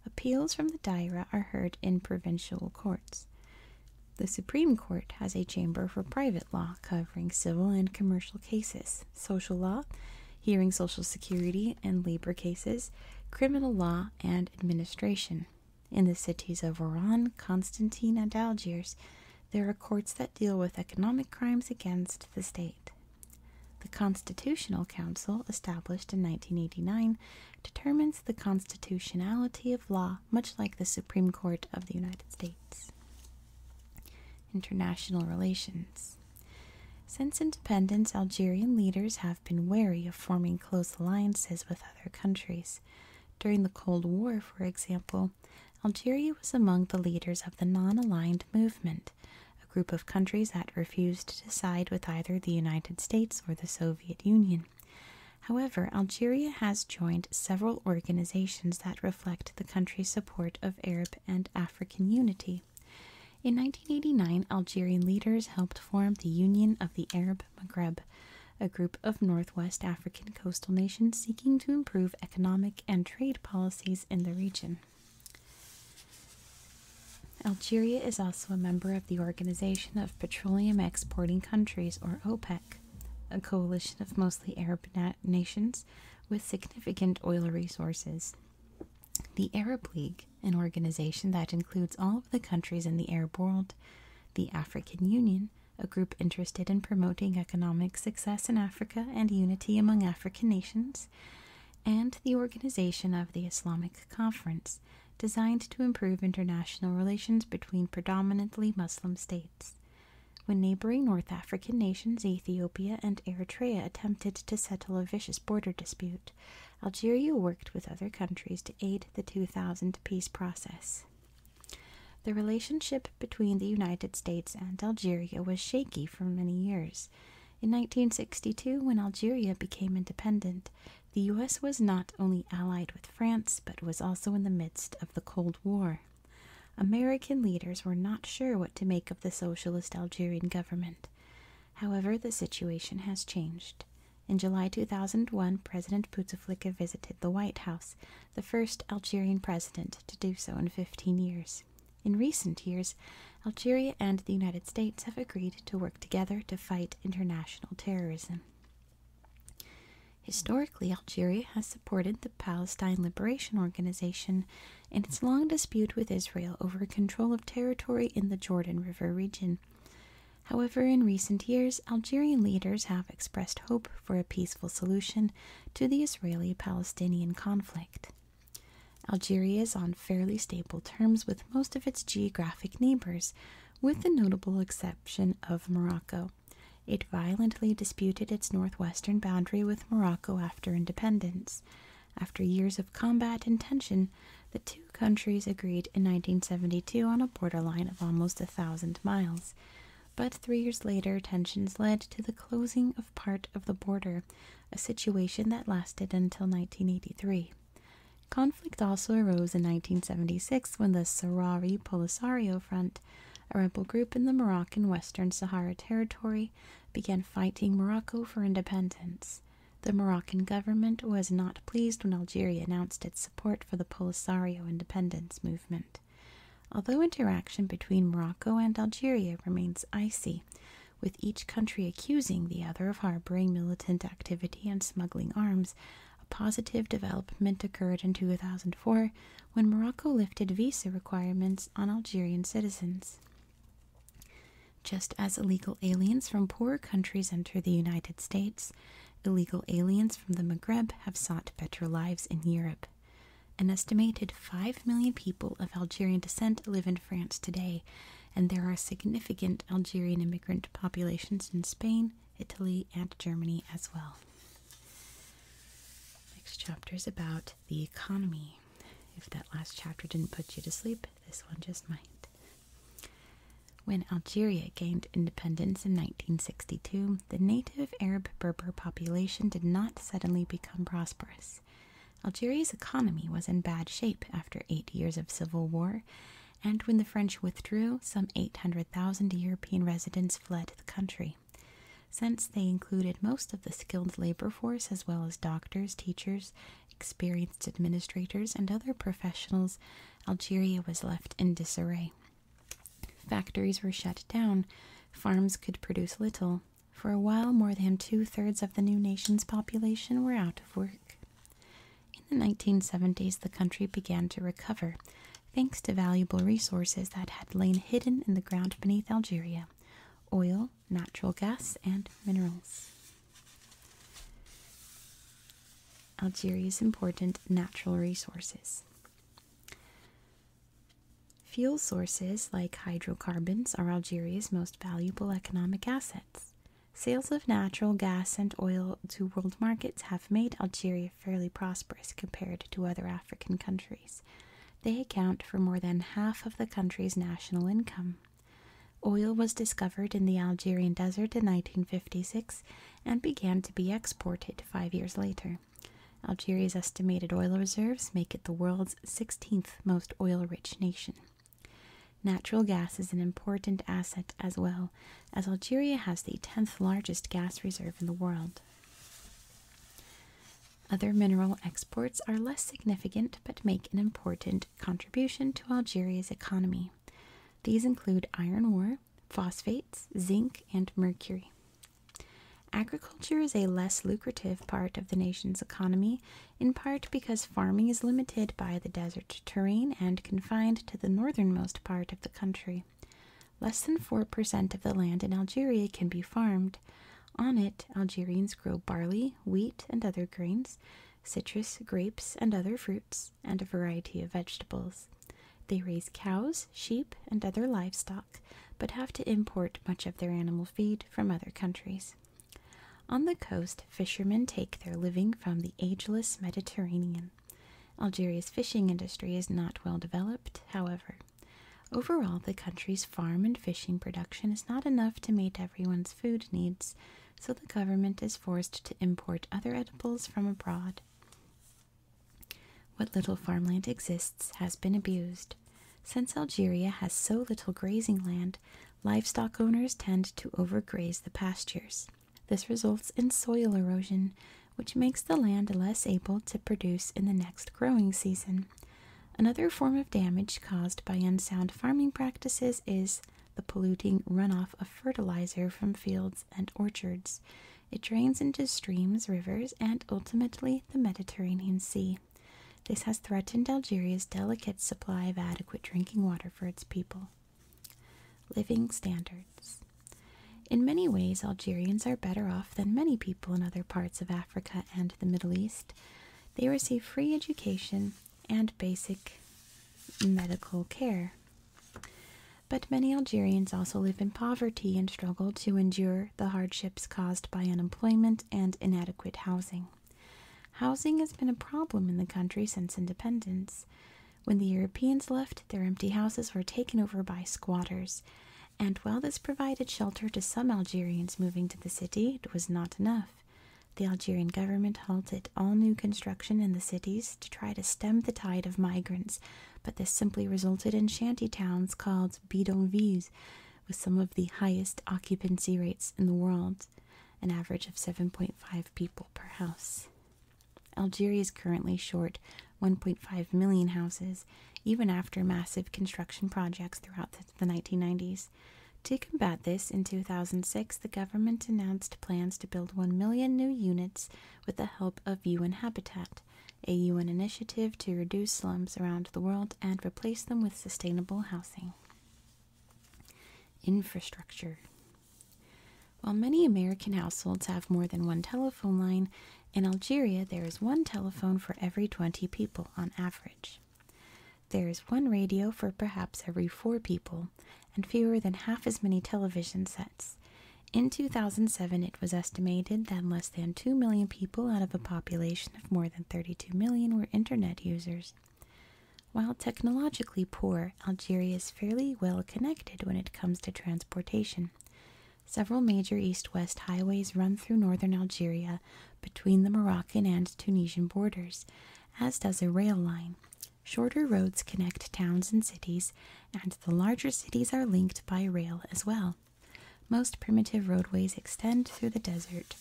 Appeals from the Daira are heard in provincial courts. The Supreme Court has a chamber for private law covering civil and commercial cases, social law, hearing social security and labor cases, criminal law, and administration. In the cities of Oran, Constantine, and Algiers, there are courts that deal with economic crimes against the state. The Constitutional Council, established in nineteen eighty-nine, determines the constitutionality of law, much like the Supreme Court of the United States. International relations. Since independence, Algerian leaders have been wary of forming close alliances with other countries. During the Cold War, for example, Algeria was among the leaders of the non-aligned movement, group of countries that refused to side with either the United States or the Soviet Union. However, Algeria has joined several organizations that reflect the country's support of Arab and African unity. In nineteen eighty-nine, Algerian leaders helped form the Union of the Arab Maghreb, a group of Northwest African coastal nations seeking to improve economic and trade policies in the region. Algeria is also a member of the Organization of Petroleum Exporting Countries, or OPEC, a coalition of mostly Arab na nations with significant oil resources. The Arab League, an organization that includes all of the countries in the Arab world, the African Union, a group interested in promoting economic success in Africa and unity among African nations, and the Organization of the Islamic Conference, designed to improve international relations between predominantly Muslim states. When neighboring North African nations, Ethiopia and Eritrea, attempted to settle a vicious border dispute, Algeria worked with other countries to aid the two thousand peace process. The relationship between the United States and Algeria was shaky for many years. In nineteen sixty-two, when Algeria became independent, the U S was not only allied with France, but was also in the midst of the Cold War. American leaders were not sure what to make of the socialist Algerian government. However, the situation has changed. In July two thousand one, President Bouteflika visited the White House, the first Algerian president to do so in fifteen years. In recent years, Algeria and the United States have agreed to work together to fight international terrorism. Historically, Algeria has supported the Palestine Liberation Organization in its long dispute with Israel over control of territory in the Jordan River region. However, in recent years, Algerian leaders have expressed hope for a peaceful solution to the Israeli-Palestinian conflict. Algeria is on fairly stable terms with most of its geographic neighbors, with the notable exception of Morocco. It violently disputed its northwestern boundary with Morocco after independence. After years of combat and tension, the two countries agreed in nineteen seventy-two on a borderline of almost a thousand miles. But three years later, tensions led to the closing of part of the border, a situation that lasted until nineteen eighty-three. Conflict also arose in nineteen seventy-six when the Sahrawi Polisario Front, a rebel group in the Moroccan Western Sahara Territory, began fighting Morocco for independence. The Moroccan government was not pleased when Algeria announced its support for the Polisario independence movement. Although interaction between Morocco and Algeria remains icy, with each country accusing the other of harboring militant activity and smuggling arms, a positive development occurred in two thousand four when Morocco lifted visa requirements on Algerian citizens. Just as illegal aliens from poorer countries enter the United States, illegal aliens from the Maghreb have sought better lives in Europe. An estimated five million people of Algerian descent live in France today, and there are significant Algerian immigrant populations in Spain, Italy, and Germany as well. Next chapter is about the economy. If that last chapter didn't put you to sleep, this one just might. When Algeria gained independence in nineteen sixty-two, the native Arab Berber population did not suddenly become prosperous. Algeria's economy was in bad shape after eight years of civil war, and when the French withdrew, some eight hundred thousand European residents fled the country. Since they included most of the skilled labor force as well as doctors, teachers, experienced administrators, and other professionals, Algeria was left in disarray. Factories were shut down, farms could produce little. For a while, more than two-thirds of the new nation's population were out of work. In the nineteen seventies, the country began to recover, thanks to valuable resources that had lain hidden in the ground beneath Algeria: oil, natural gas, and minerals. Algeria's important natural resources. Fuel sources like hydrocarbons are Algeria's most valuable economic assets. Sales of natural gas and oil to world markets have made Algeria fairly prosperous compared to other African countries. They account for more than half of the country's national income. Oil was discovered in the Algerian desert in nineteen fifty-six and began to be exported five years later. Algeria's estimated oil reserves make it the world's sixteenth most oil-rich nation. Natural gas is an important asset as well, as Algeria has the tenth largest gas reserve in the world. Other mineral exports are less significant but make an important contribution to Algeria's economy. These include iron ore, phosphates, zinc, and mercury. Agriculture is a less lucrative part of the nation's economy, in part because farming is limited by the desert terrain and confined to the northernmost part of the country. Less than four percent of the land in Algeria can be farmed. On it, Algerians grow barley, wheat, and other grains, citrus, grapes, and other fruits, and a variety of vegetables. They raise cows, sheep, and other livestock, but have to import much of their animal feed from other countries. On the coast, fishermen take their living from the ageless Mediterranean. Algeria's fishing industry is not well developed, however. Overall, the country's farm and fishing production is not enough to meet everyone's food needs, so the government is forced to import other edibles from abroad. What little farmland exists has been abused. Since Algeria has so little grazing land, livestock owners tend to overgraze the pastures. This results in soil erosion, which makes the land less able to produce in the next growing season. Another form of damage caused by unsound farming practices is the polluting runoff of fertilizer from fields and orchards. It drains into streams, rivers, and ultimately the Mediterranean Sea. This has threatened Algeria's delicate supply of adequate drinking water for its people. Living standards. In many ways, Algerians are better off than many people in other parts of Africa and the Middle East. They receive free education and basic medical care. But many Algerians also live in poverty and struggle to endure the hardships caused by unemployment and inadequate housing. Housing has been a problem in the country since independence. When the Europeans left, their empty houses were taken over by squatters, and while this provided shelter to some Algerians moving to the city, it was not enough. The Algerian government halted all new construction in the cities to try to stem the tide of migrants, but this simply resulted in shanty towns called bidonvilles, with some of the highest occupancy rates in the world, an average of seven point five people per house. Algeria is currently short one point five million houses, even after massive construction projects throughout the nineteen nineties. To combat this, in two thousand six, the government announced plans to build one million new units with the help of U N Habitat, a U N initiative to reduce slums around the world and replace them with sustainable housing. Infrastructure. While many American households have more than one telephone line, in Algeria, there is one telephone for every twenty people on average. There is one radio for perhaps every four people, and fewer than half as many television sets. In two thousand seven, it was estimated that less than two million people out of a population of more than thirty-two million were internet users. While technologically poor, Algeria is fairly well connected when it comes to transportation. Several major east-west highways run through northern Algeria between the Moroccan and Tunisian borders, as does a rail line. Shorter roads connect towns and cities, and the larger cities are linked by rail as well. Most primitive roadways extend through the desert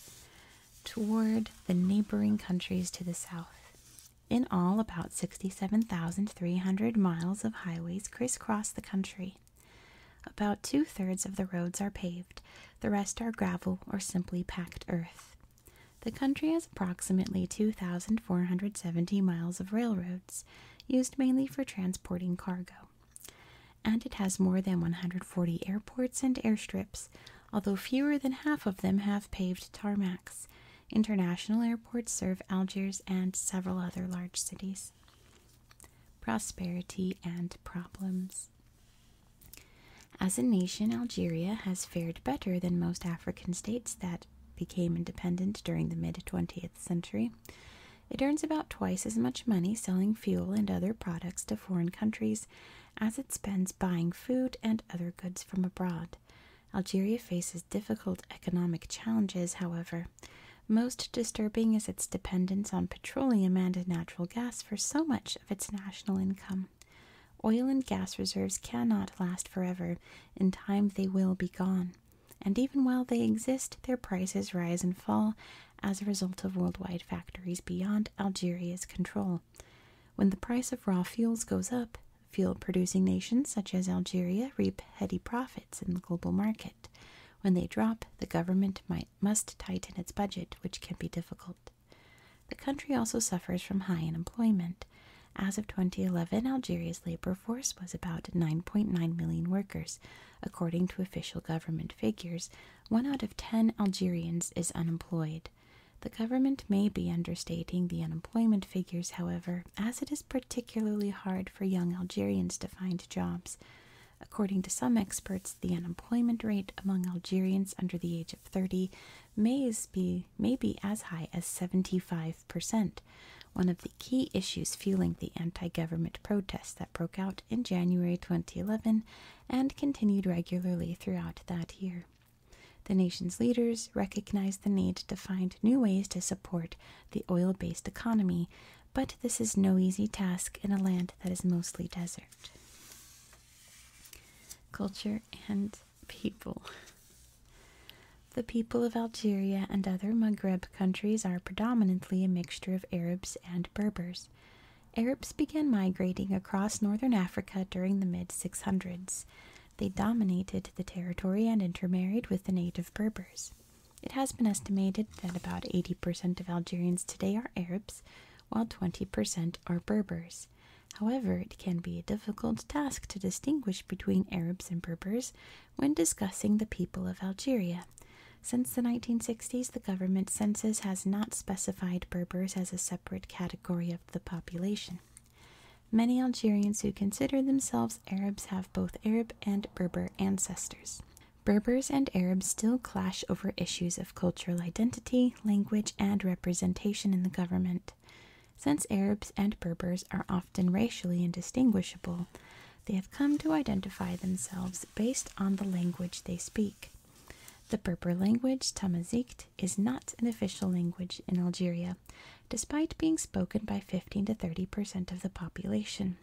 toward the neighboring countries to the south. In all, about sixty-seven thousand three hundred miles of highways crisscross the country. About two-thirds of the roads are paved, the rest are gravel or simply packed earth. The country has approximately two thousand four hundred seventy miles of railroads, used mainly for transporting cargo. And it has more than one hundred forty airports and airstrips, although fewer than half of them have paved tarmacs. International airports serve Algiers and several other large cities. Prosperity and problems. As a nation, Algeria has fared better than most African states that became independent during the mid-twentieth century. It earns about twice as much money selling fuel and other products to foreign countries as it spends buying food and other goods from abroad. Algeria faces difficult economic challenges, however. Most disturbing is its dependence on petroleum and natural gas for so much of its national income. Oil and gas reserves cannot last forever. In time, they will be gone. And even while they exist, their prices rise and fall as a result of worldwide factories beyond Algeria's control. When the price of raw fuels goes up, fuel-producing nations such as Algeria reap heady profits in the global market. When they drop, the government might, must tighten its budget, which can be difficult. The country also suffers from high unemployment. As of twenty eleven, Algeria's labor force was about nine point nine million workers. According to official government figures, one out of ten Algerians is unemployed. The government may be understating the unemployment figures, however, as it is particularly hard for young Algerians to find jobs. According to some experts, the unemployment rate among Algerians under the age of thirty may be, may be as high as seventy-five percent. One of the key issues fueling the anti-government protests that broke out in January twenty eleven and continued regularly throughout that year. The nation's leaders recognized the need to find new ways to support the oil-based economy, but this is no easy task in a land that is mostly desert. Culture and people. the people of Algeria and other Maghreb countries are predominantly a mixture of Arabs and Berbers. Arabs began migrating across northern Africa during the mid six hundreds. They dominated the territory and intermarried with the native Berbers. It has been estimated that about eighty percent of Algerians today are Arabs, while twenty percent are Berbers. However, it can be a difficult task to distinguish between Arabs and Berbers when discussing the people of Algeria. Since the nineteen sixties, the government census has not specified Berbers as a separate category of the population. Many Algerians who consider themselves Arabs have both Arab and Berber ancestors. Berbers and Arabs still clash over issues of cultural identity, language, and representation in the government. Since Arabs and Berbers are often racially indistinguishable, they have come to identify themselves based on the language they speak. The Berber language, Tamazight, is not an official language in Algeria, despite being spoken by fifteen to thirty percent of the population.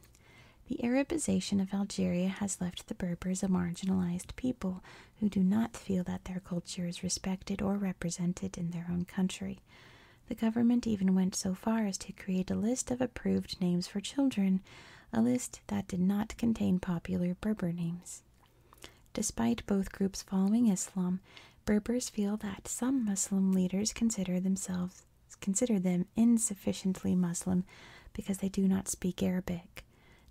The Arabization of Algeria has left the Berbers a marginalized people who do not feel that their culture is respected or represented in their own country. The government even went so far as to create a list of approved names for children, a list that did not contain popular Berber names. Despite both groups following Islam, Berbers feel that some Muslim leaders consider themselves consider them insufficiently Muslim because they do not speak Arabic.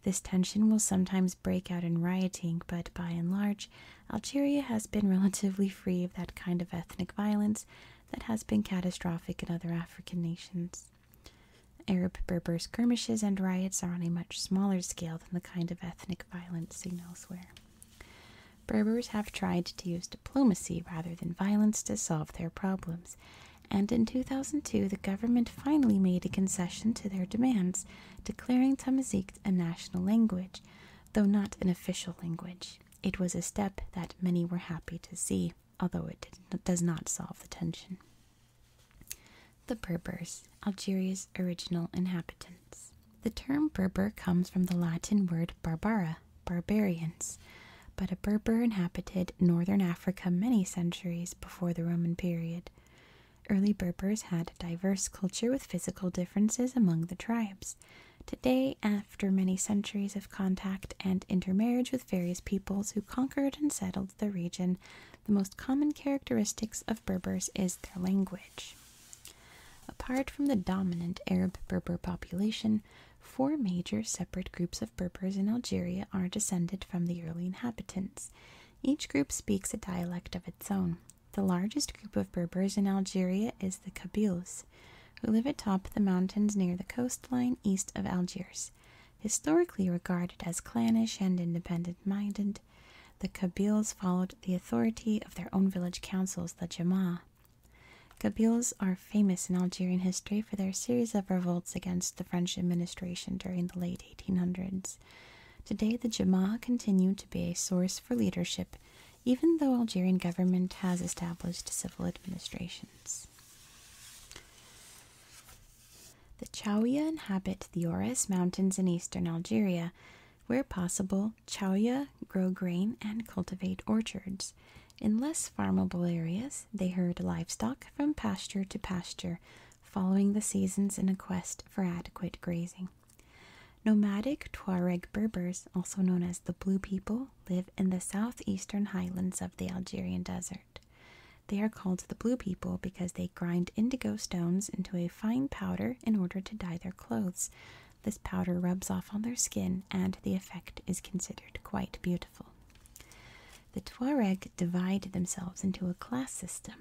This tension will sometimes break out in rioting, but by and large, Algeria has been relatively free of that kind of ethnic violence that has been catastrophic in other African nations. Arab-Berber skirmishes and riots are on a much smaller scale than the kind of ethnic violence seen elsewhere. Berbers have tried to use diplomacy rather than violence to solve their problems, and in two thousand two the government finally made a concession to their demands, declaring Tamazight a national language, though not an official language. It was a step that many were happy to see, although it did, does not solve the tension. The Berbers, Algeria's original inhabitants. The term Berber comes from the Latin word barbara, barbarians, but a Berber inhabited northern Africa many centuries before the Roman period. Early Berbers had a diverse culture with physical differences among the tribes. Today, after many centuries of contact and intermarriage with various peoples who conquered and settled the region, the most common characteristics of Berbers is their language. Apart from the dominant Arab-Berber population, four major separate groups of Berbers in Algeria are descended from the early inhabitants. Each group speaks a dialect of its own. The largest group of Berbers in Algeria is the Kabyles, who live atop the mountains near the coastline east of Algiers. Historically regarded as clannish and independent-minded, the Kabyles followed the authority of their own village councils, the Jama'a. Kabyles are famous in Algerian history for their series of revolts against the French administration during the late eighteen hundreds. Today, the Jama'a continue to be a source for leadership, even though Algerian government has established civil administrations. The Chaouia inhabit the Aurès Mountains in eastern Algeria. Where possible, Chaouia grow grain and cultivate orchards. In less farmable areas, they herd livestock from pasture to pasture, following the seasons in a quest for adequate grazing. Nomadic Tuareg Berbers, also known as the Blue People, live in the southeastern highlands of the Algerian desert. They are called the Blue People because they grind indigo stones into a fine powder in order to dye their clothes. This powder rubs off on their skin, and the effect is considered quite beautiful. The Tuareg divide themselves into a class system.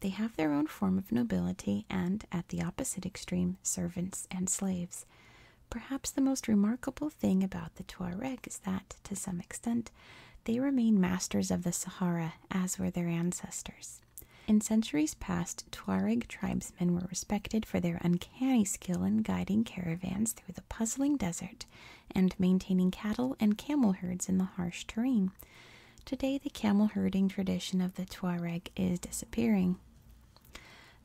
They have their own form of nobility and, at the opposite extreme, servants and slaves. Perhaps the most remarkable thing about the Tuareg is that, to some extent, they remain masters of the Sahara, as were their ancestors. In centuries past, Tuareg tribesmen were respected for their uncanny skill in guiding caravans through the puzzling desert and maintaining cattle and camel herds in the harsh terrain. Today, the camel herding tradition of the Tuareg is disappearing.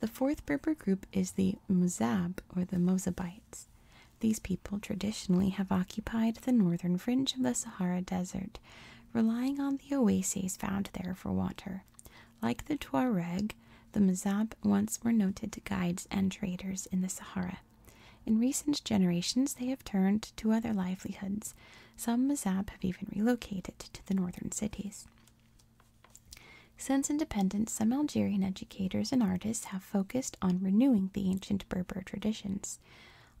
The fourth Berber group is the Mzab, or the Mozabites. These people traditionally have occupied the northern fringe of the Sahara Desert, relying on the oases found there for water. Like the Tuareg, the Mzab once were noted to guides and traders in the Sahara. In recent generations, they have turned to other livelihoods. Some Mzab have even relocated to the northern cities. Since independence, some Algerian educators and artists have focused on renewing the ancient Berber traditions.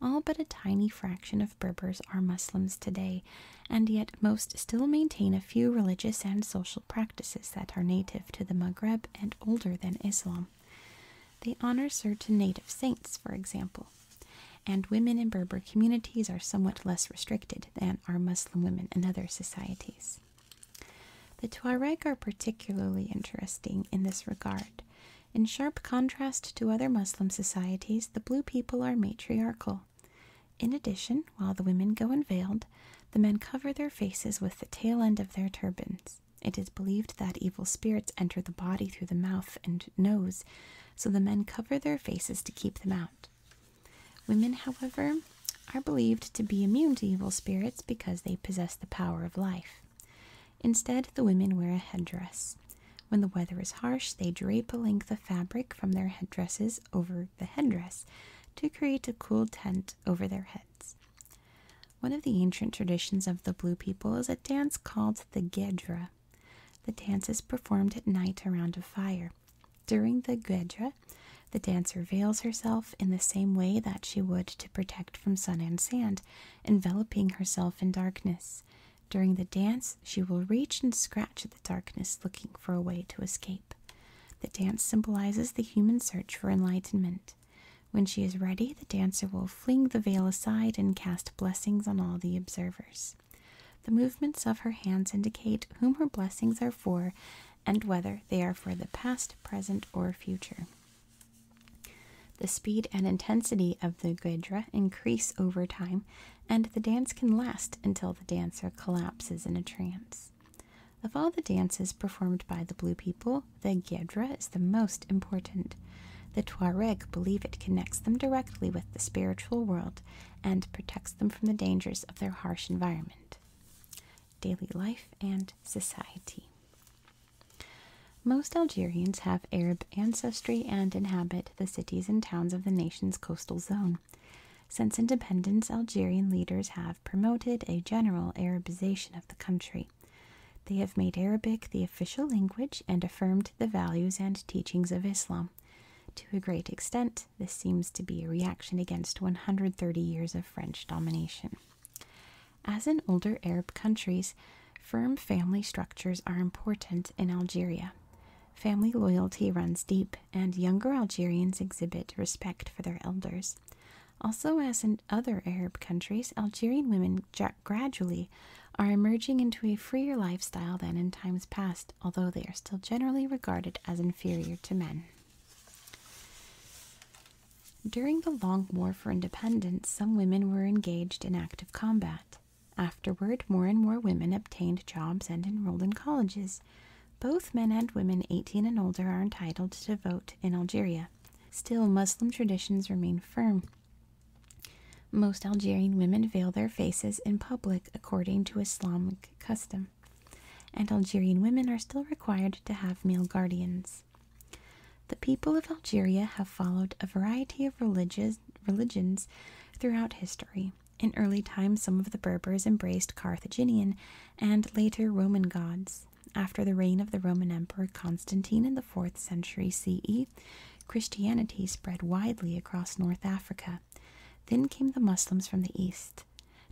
All but a tiny fraction of Berbers are Muslims today, and yet most still maintain a few religious and social practices that are native to the Maghreb and older than Islam. They honor certain native saints, for example, and women in Berber communities are somewhat less restricted than are Muslim women in other societies. The Tuareg are particularly interesting in this regard. In sharp contrast to other Muslim societies, the Blue people are matriarchal. In addition, while the women go unveiled, the men cover their faces with the tail end of their turbans. It is believed that evil spirits enter the body through the mouth and nose, so the men cover their faces to keep them out. Women, however, are believed to be immune to evil spirits because they possess the power of life. Instead, the women wear a headdress. When the weather is harsh, they drape a length of fabric from their headdresses over the headdress to create a cool tent over their heads. One of the ancient traditions of the Blue people is a dance called the Guedra. The dance is performed at night around a fire. During the Guedra, the dancer veils herself in the same way that she would to protect from sun and sand, enveloping herself in darkness. During the dance, she will reach and scratch at the darkness, looking for a way to escape. The dance symbolizes the human search for enlightenment. When she is ready, the dancer will fling the veil aside and cast blessings on all the observers. The movements of her hands indicate whom her blessings are for and whether they are for the past, present, or future. The speed and intensity of the Guedra increase over time, and the dance can last until the dancer collapses in a trance. Of all the dances performed by the Blue people, the Guedra is the most important. The Tuareg believe it connects them directly with the spiritual world and protects them from the dangers of their harsh environment. Daily life and society. Most Algerians have Arab ancestry and inhabit the cities and towns of the nation's coastal zone. Since independence, Algerian leaders have promoted a general Arabization of the country. They have made Arabic the official language and affirmed the values and teachings of Islam. To a great extent, this seems to be a reaction against one hundred thirty years of French domination. As in older Arab countries, firm family structures are important in Algeria. Family loyalty runs deep, and younger Algerians exhibit respect for their elders. Also, as in other Arab countries, Algerian women gradually are emerging into a freer lifestyle than in times past, although they are still generally regarded as inferior to men. During the long war for independence, some women were engaged in active combat. Afterward, more and more women obtained jobs and enrolled in colleges. Both men and women eighteen and older are entitled to vote in Algeria. Still, Muslim traditions remain firm. Most Algerian women veil their faces in public according to Islamic custom, and Algerian women are still required to have male guardians. The people of Algeria have followed a variety of religious religions throughout history. In early times, some of the Berbers embraced Carthaginian and later Roman gods. After the reign of the Roman Emperor Constantine in the fourth century C E, Christianity spread widely across North Africa. Then came the Muslims from the east.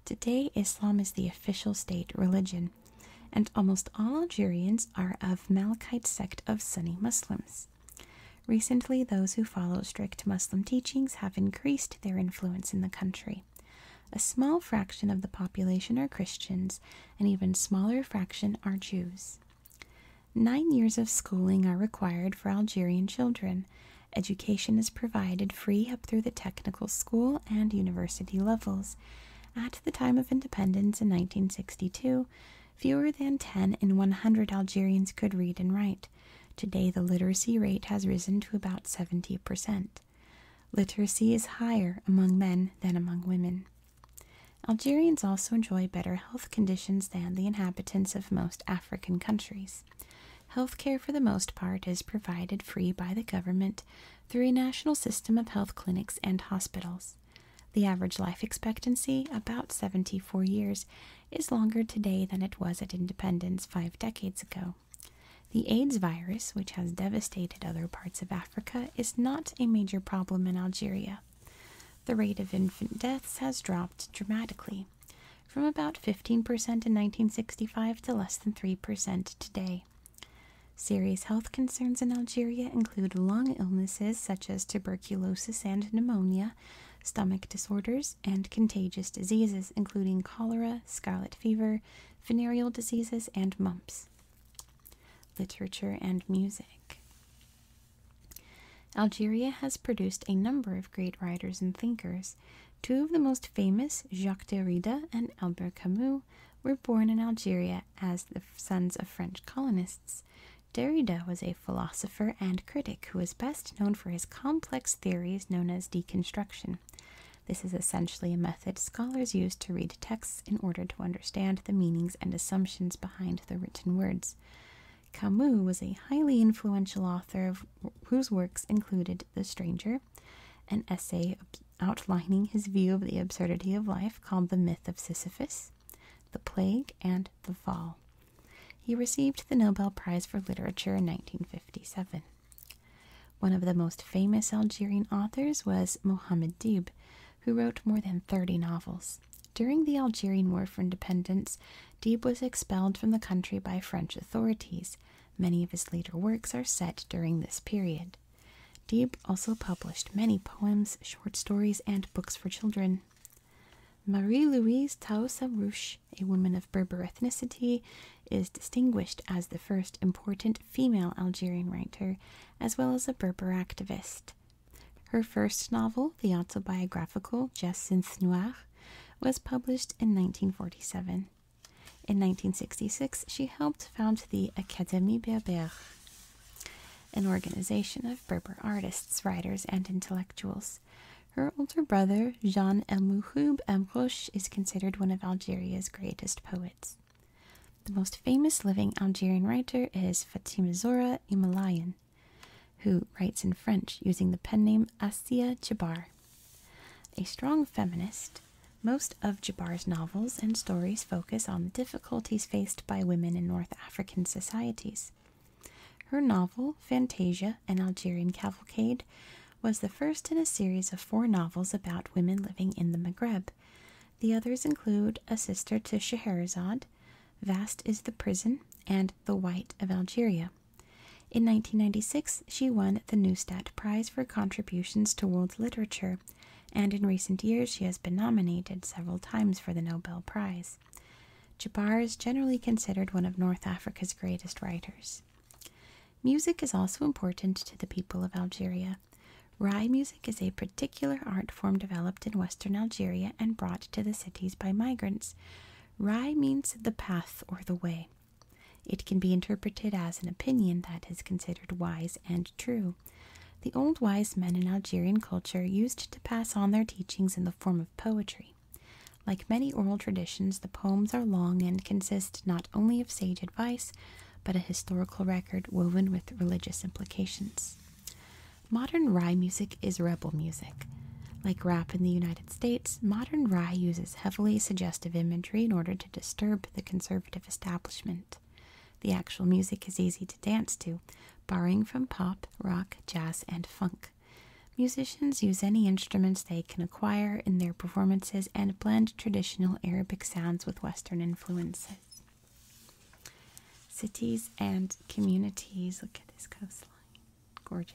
Today, Islam is the official state religion, and almost all Algerians are of Malakite sect of Sunni Muslims. Recently, those who follow strict Muslim teachings have increased their influence in the country. A small fraction of the population are Christians, an even smaller fraction are Jews. Nine years of schooling are required for Algerian children. Education is provided free up through the technical school and university levels. At the time of independence in nineteen sixty-two, fewer than ten in one hundred Algerians could read and write. Today, the literacy rate has risen to about seventy percent. Literacy is higher among men than among women. Algerians also enjoy better health conditions than the inhabitants of most African countries. healthcare for the most part is provided free by the government through a national system of health clinics and hospitals. The average life expectancy, about seventy-four years, is longer today than it was at independence five decades ago. The AIDS virus, which has devastated other parts of Africa, is not a major problem in Algeria. The rate of infant deaths has dropped dramatically, from about fifteen percent in nineteen sixty-five to less than three percent today. Serious health concerns in Algeria include lung illnesses such as tuberculosis and pneumonia, stomach disorders, and contagious diseases including cholera, scarlet fever, venereal diseases, and mumps. Literature and music. Algeria has produced a number of great writers and thinkers. Two of the most famous, Jacques Derrida and Albert Camus, were born in Algeria as the sons of French colonists. Derrida was a philosopher and critic who is best known for his complex theories known as deconstruction. This is essentially a method scholars use to read texts in order to understand the meanings and assumptions behind the written words. Camus was a highly influential author of, whose works included The Stranger, an essay outlining his view of the absurdity of life called The Myth of Sisyphus, The Plague, and The Fall. He received the Nobel Prize for Literature in nineteen fifty-seven. One of the most famous Algerian authors was Mohamed Dib, who wrote more than thirty novels. During the Algerian War for Independence, Dib was expelled from the country by French authorities. Many of his later works are set during this period. Dib also published many poems, short stories, and books for children. Marie-Louise Taoussa Rouche, a woman of Berber ethnicity, is distinguished as the first important female Algerian writer, as well as a Berber activist. Her first novel, the autobiographical Jacinthe Noire, was published in nineteen forty-seven. In nineteen sixty-six, she helped found the Académie Berbère, an organization of Berber artists, writers, and intellectuals. Her older brother, Jean El-Mouhoub Amrouche, is considered one of Algeria's greatest poets. The most famous living Algerian writer is Fatima Zora Imalayan, who writes in French using the pen name Assia Jabbar. A strong feminist, most of Jabbar's novels and stories focus on the difficulties faced by women in North African societies. Her novel, Fantasia, an Algerian Cavalcade, was the first in a series of four novels about women living in the Maghreb. The others include A Sister to Scheherazade, Vast is the Prison, and The White of Algeria. In nineteen ninety-six, she won the Neustadt Prize for contributions to world literature, and in recent years she has been nominated several times for the Nobel Prize. Jabbar is generally considered one of North Africa's greatest writers. Music is also important to the people of Algeria. Rai music is a particular art form developed in western Algeria and brought to the cities by migrants. Rai means the path or the way. It can be interpreted as an opinion that is considered wise and true. The old wise men in Algerian culture used to pass on their teachings in the form of poetry. Like many oral traditions, the poems are long and consist not only of sage advice, but a historical record woven with religious implications. Modern Rai music is rebel music. Like rap in the United States, modern Rai uses heavily suggestive imagery in order to disturb the conservative establishment. The actual music is easy to dance to, borrowing from pop, rock, jazz, and funk. Musicians use any instruments they can acquire in their performances and blend traditional Arabic sounds with Western influences. Cities and communities. Look at this coastline. Gorgeous.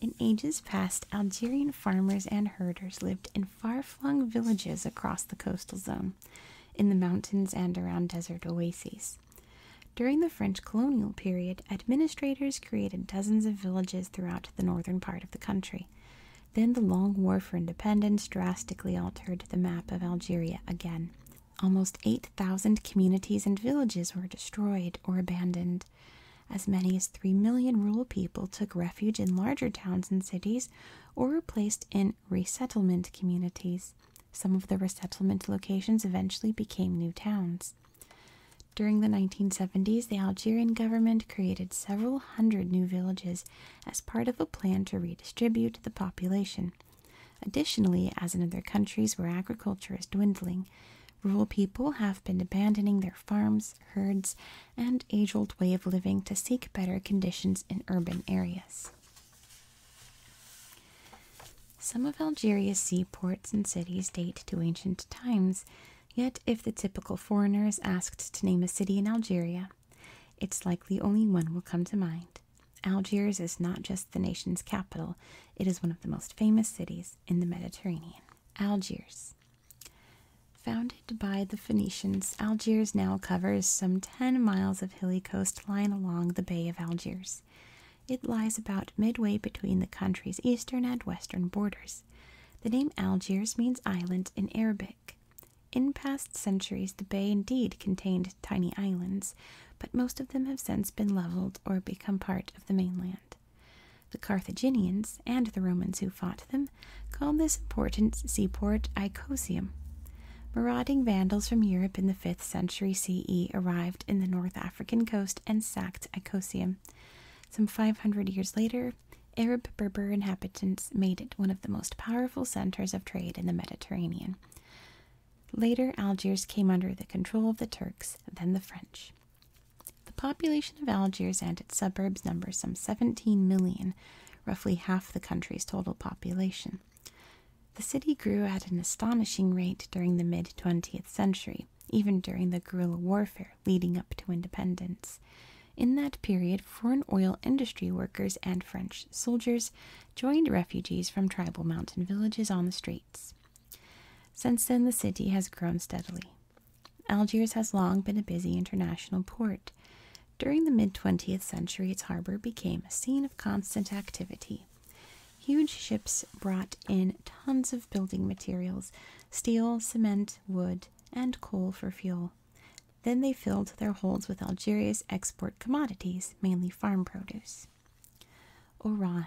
In ages past, Algerian farmers and herders lived in far-flung villages across the coastal zone, in the mountains and around desert oases. During the French colonial period, administrators created dozens of villages throughout the northern part of the country. Then the Long War for Independence drastically altered the map of Algeria again. Almost eight thousand communities and villages were destroyed or abandoned. As many as three million rural people took refuge in larger towns and cities or were placed in resettlement communities. Some of the resettlement locations eventually became new towns. During the nineteen seventies, the Algerian government created several hundred new villages as part of a plan to redistribute the population. Additionally, as in other countries where agriculture is dwindling, rural people have been abandoning their farms, herds, and age-old way of living to seek better conditions in urban areas. Some of Algeria's seaports and cities date to ancient times, yet if the typical foreigner is asked to name a city in Algeria, it's likely only one will come to mind. Algiers is not just the nation's capital, it is one of the most famous cities in the Mediterranean. Algiers. Founded by the Phoenicians, Algiers now covers some ten miles of hilly coastline along the Bay of Algiers. It lies about midway between the country's eastern and western borders. The name Algiers means island in Arabic. In past centuries, the bay indeed contained tiny islands, but most of them have since been leveled or become part of the mainland. The Carthaginians, and the Romans who fought them, called this important seaport Icosium. Marauding Vandals from Europe in the fifth century C E arrived in the North African coast and sacked Icosium. Some five hundred years later, Arab Berber inhabitants made it one of the most powerful centers of trade in the Mediterranean. Later, Algiers came under the control of the Turks, then the French. The population of Algiers and its suburbs numbers some seventeen million, roughly half the country's total population. The city grew at an astonishing rate during the mid twentieth century, even during the guerrilla warfare leading up to independence. In that period, foreign oil industry workers and French soldiers joined refugees from tribal mountain villages on the streets. Since then, the city has grown steadily. Algiers has long been a busy international port. During the mid twentieth century, its harbor became a scene of constant activity. Huge ships brought in tons of building materials, steel, cement, wood, and coal for fuel. Then they filled their holds with Algeria's export commodities, mainly farm produce. Oran.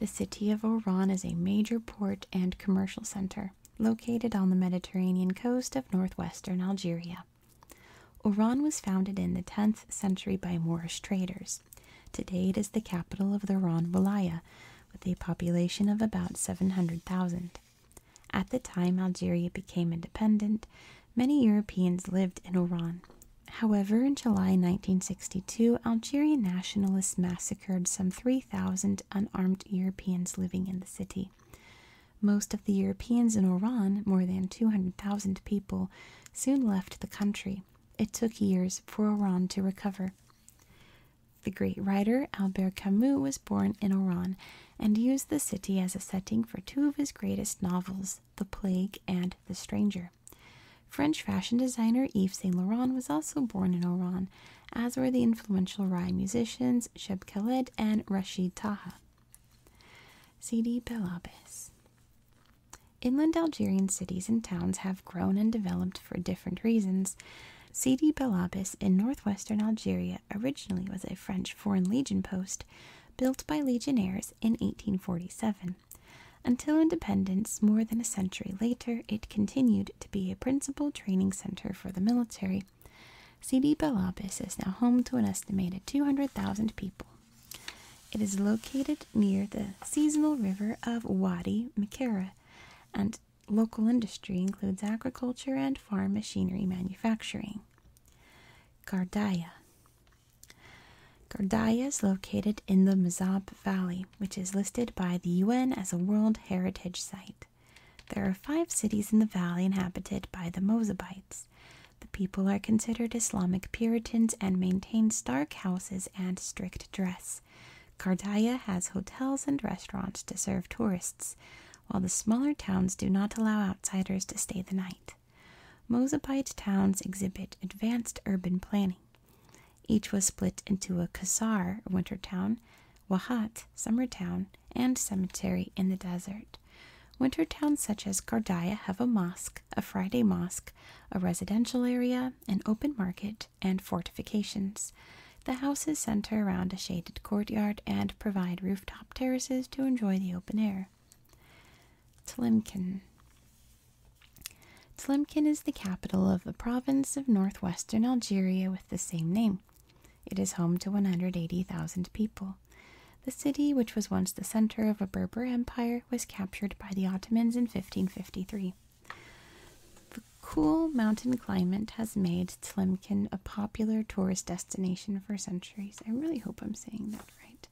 The city of Oran is a major port and commercial center, located on the Mediterranean coast of northwestern Algeria. Oran was founded in the tenth century by Moorish traders. Today it is the capital of the Oran wilaya, with a population of about seven hundred thousand. At the time Algeria became independent, many Europeans lived in Oran. However, in July nineteen sixty-two, Algerian nationalists massacred some three thousand unarmed Europeans living in the city. Most of the Europeans in Oran, more than two hundred thousand people, soon left the country. It took years for Oran to recover. The great writer Albert Camus was born in Oran and used the city as a setting for two of his greatest novels, The Plague and The Stranger. French fashion designer Yves Saint Laurent was also born in Oran, as were the influential Rai musicians Cheb Khaled and Rachid Taha. Sidi Bel Abbes. Inland Algerian cities and towns have grown and developed for different reasons. Sidi Bel Abbes in northwestern Algeria originally was a French Foreign Legion post built by legionnaires in eighteen forty-seven. Until independence, more than a century later, it continued to be a principal training center for the military. Sidi Bel Abbes is now home to an estimated two hundred thousand people. It is located near the seasonal river of Wadi Mekera, and local industry includes agriculture and farm machinery manufacturing. Ghardaia. Ghardaia is located in the Mzab Valley, which is listed by the U N as a World Heritage Site. There are five cities in the valley inhabited by the Mozabites. The people are considered Islamic Puritans and maintain stark houses and strict dress. Ghardaia has hotels and restaurants to serve tourists, while the smaller towns do not allow outsiders to stay the night. Mozabite towns exhibit advanced urban planning. Each was split into a kasar, winter town, wahat, summer town, and cemetery in the desert. Winter towns such as Ghardaia have a mosque, a Friday mosque, a residential area, an open market, and fortifications. The houses center around a shaded courtyard and provide rooftop terraces to enjoy the open air. Tlemcen. Plemkin is the capital of the province of northwestern Algeria with the same name. It is home to one hundred eighty thousand people. The city, which was once the center of a Berber empire, was captured by the Ottomans in fifteen fifty-three. The cool mountain climate has made Tlemcen a popular tourist destination for centuries. I really hope I'm saying that right.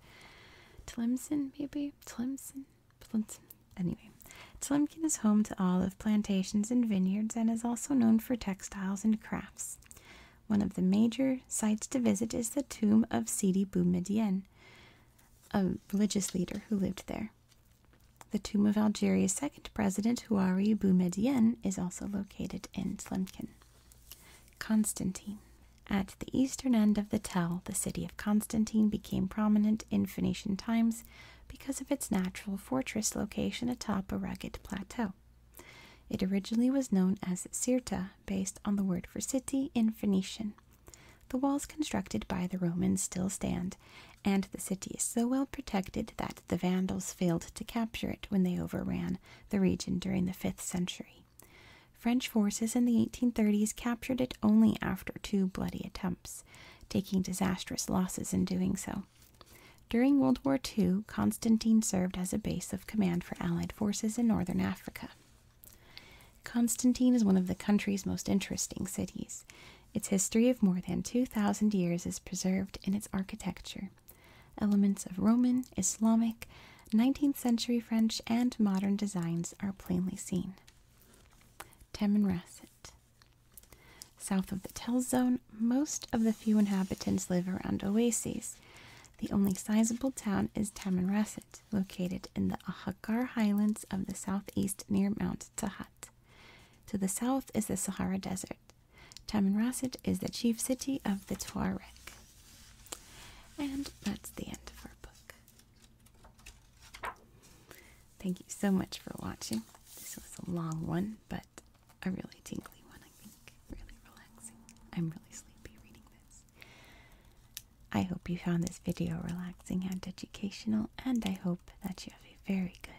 Tlemcen, maybe? Tlemcen? Tlemcen. Anyway, Tlemcen is home to olive plantations and vineyards and is also known for textiles and crafts. One of the major sites to visit is the tomb of Sidi Bou Medien, a religious leader who lived there. The tomb of Algeria's second president, Houari Bou Medien, is also located in Tlemcen. Constantine. At the eastern end of the Tell, the city of Constantine became prominent in Phoenician times because of its natural fortress location atop a rugged plateau. It originally was known as Cirta, based on the word for city in Phoenician. The walls constructed by the Romans still stand, and the city is so well protected that the Vandals failed to capture it when they overran the region during the fifth century. French forces in the eighteen thirties captured it only after two bloody attempts, taking disastrous losses in doing so. During World War Two, Constantine served as a base of command for Allied forces in northern Africa. Constantine is one of the country's most interesting cities. Its history of more than two thousand years is preserved in its architecture. Elements of Roman, Islamic, nineteenth century French, and modern designs are plainly seen. Tamanrasset. South of the Tell Zone, most of the few inhabitants live around oases. The only sizable town is Tamanrasset, located in the Ahaggar highlands of the southeast near Mount Tahat. To the south is the Sahara Desert. Tamanrasset is the chief city of the Tuareg. And that's the end of our book. Thank you so much for watching. This was a long one, but a really tingly one, I think. Really relaxing. I'm really sleepy reading this. I hope you found this video relaxing and educational, and I hope that you have a very good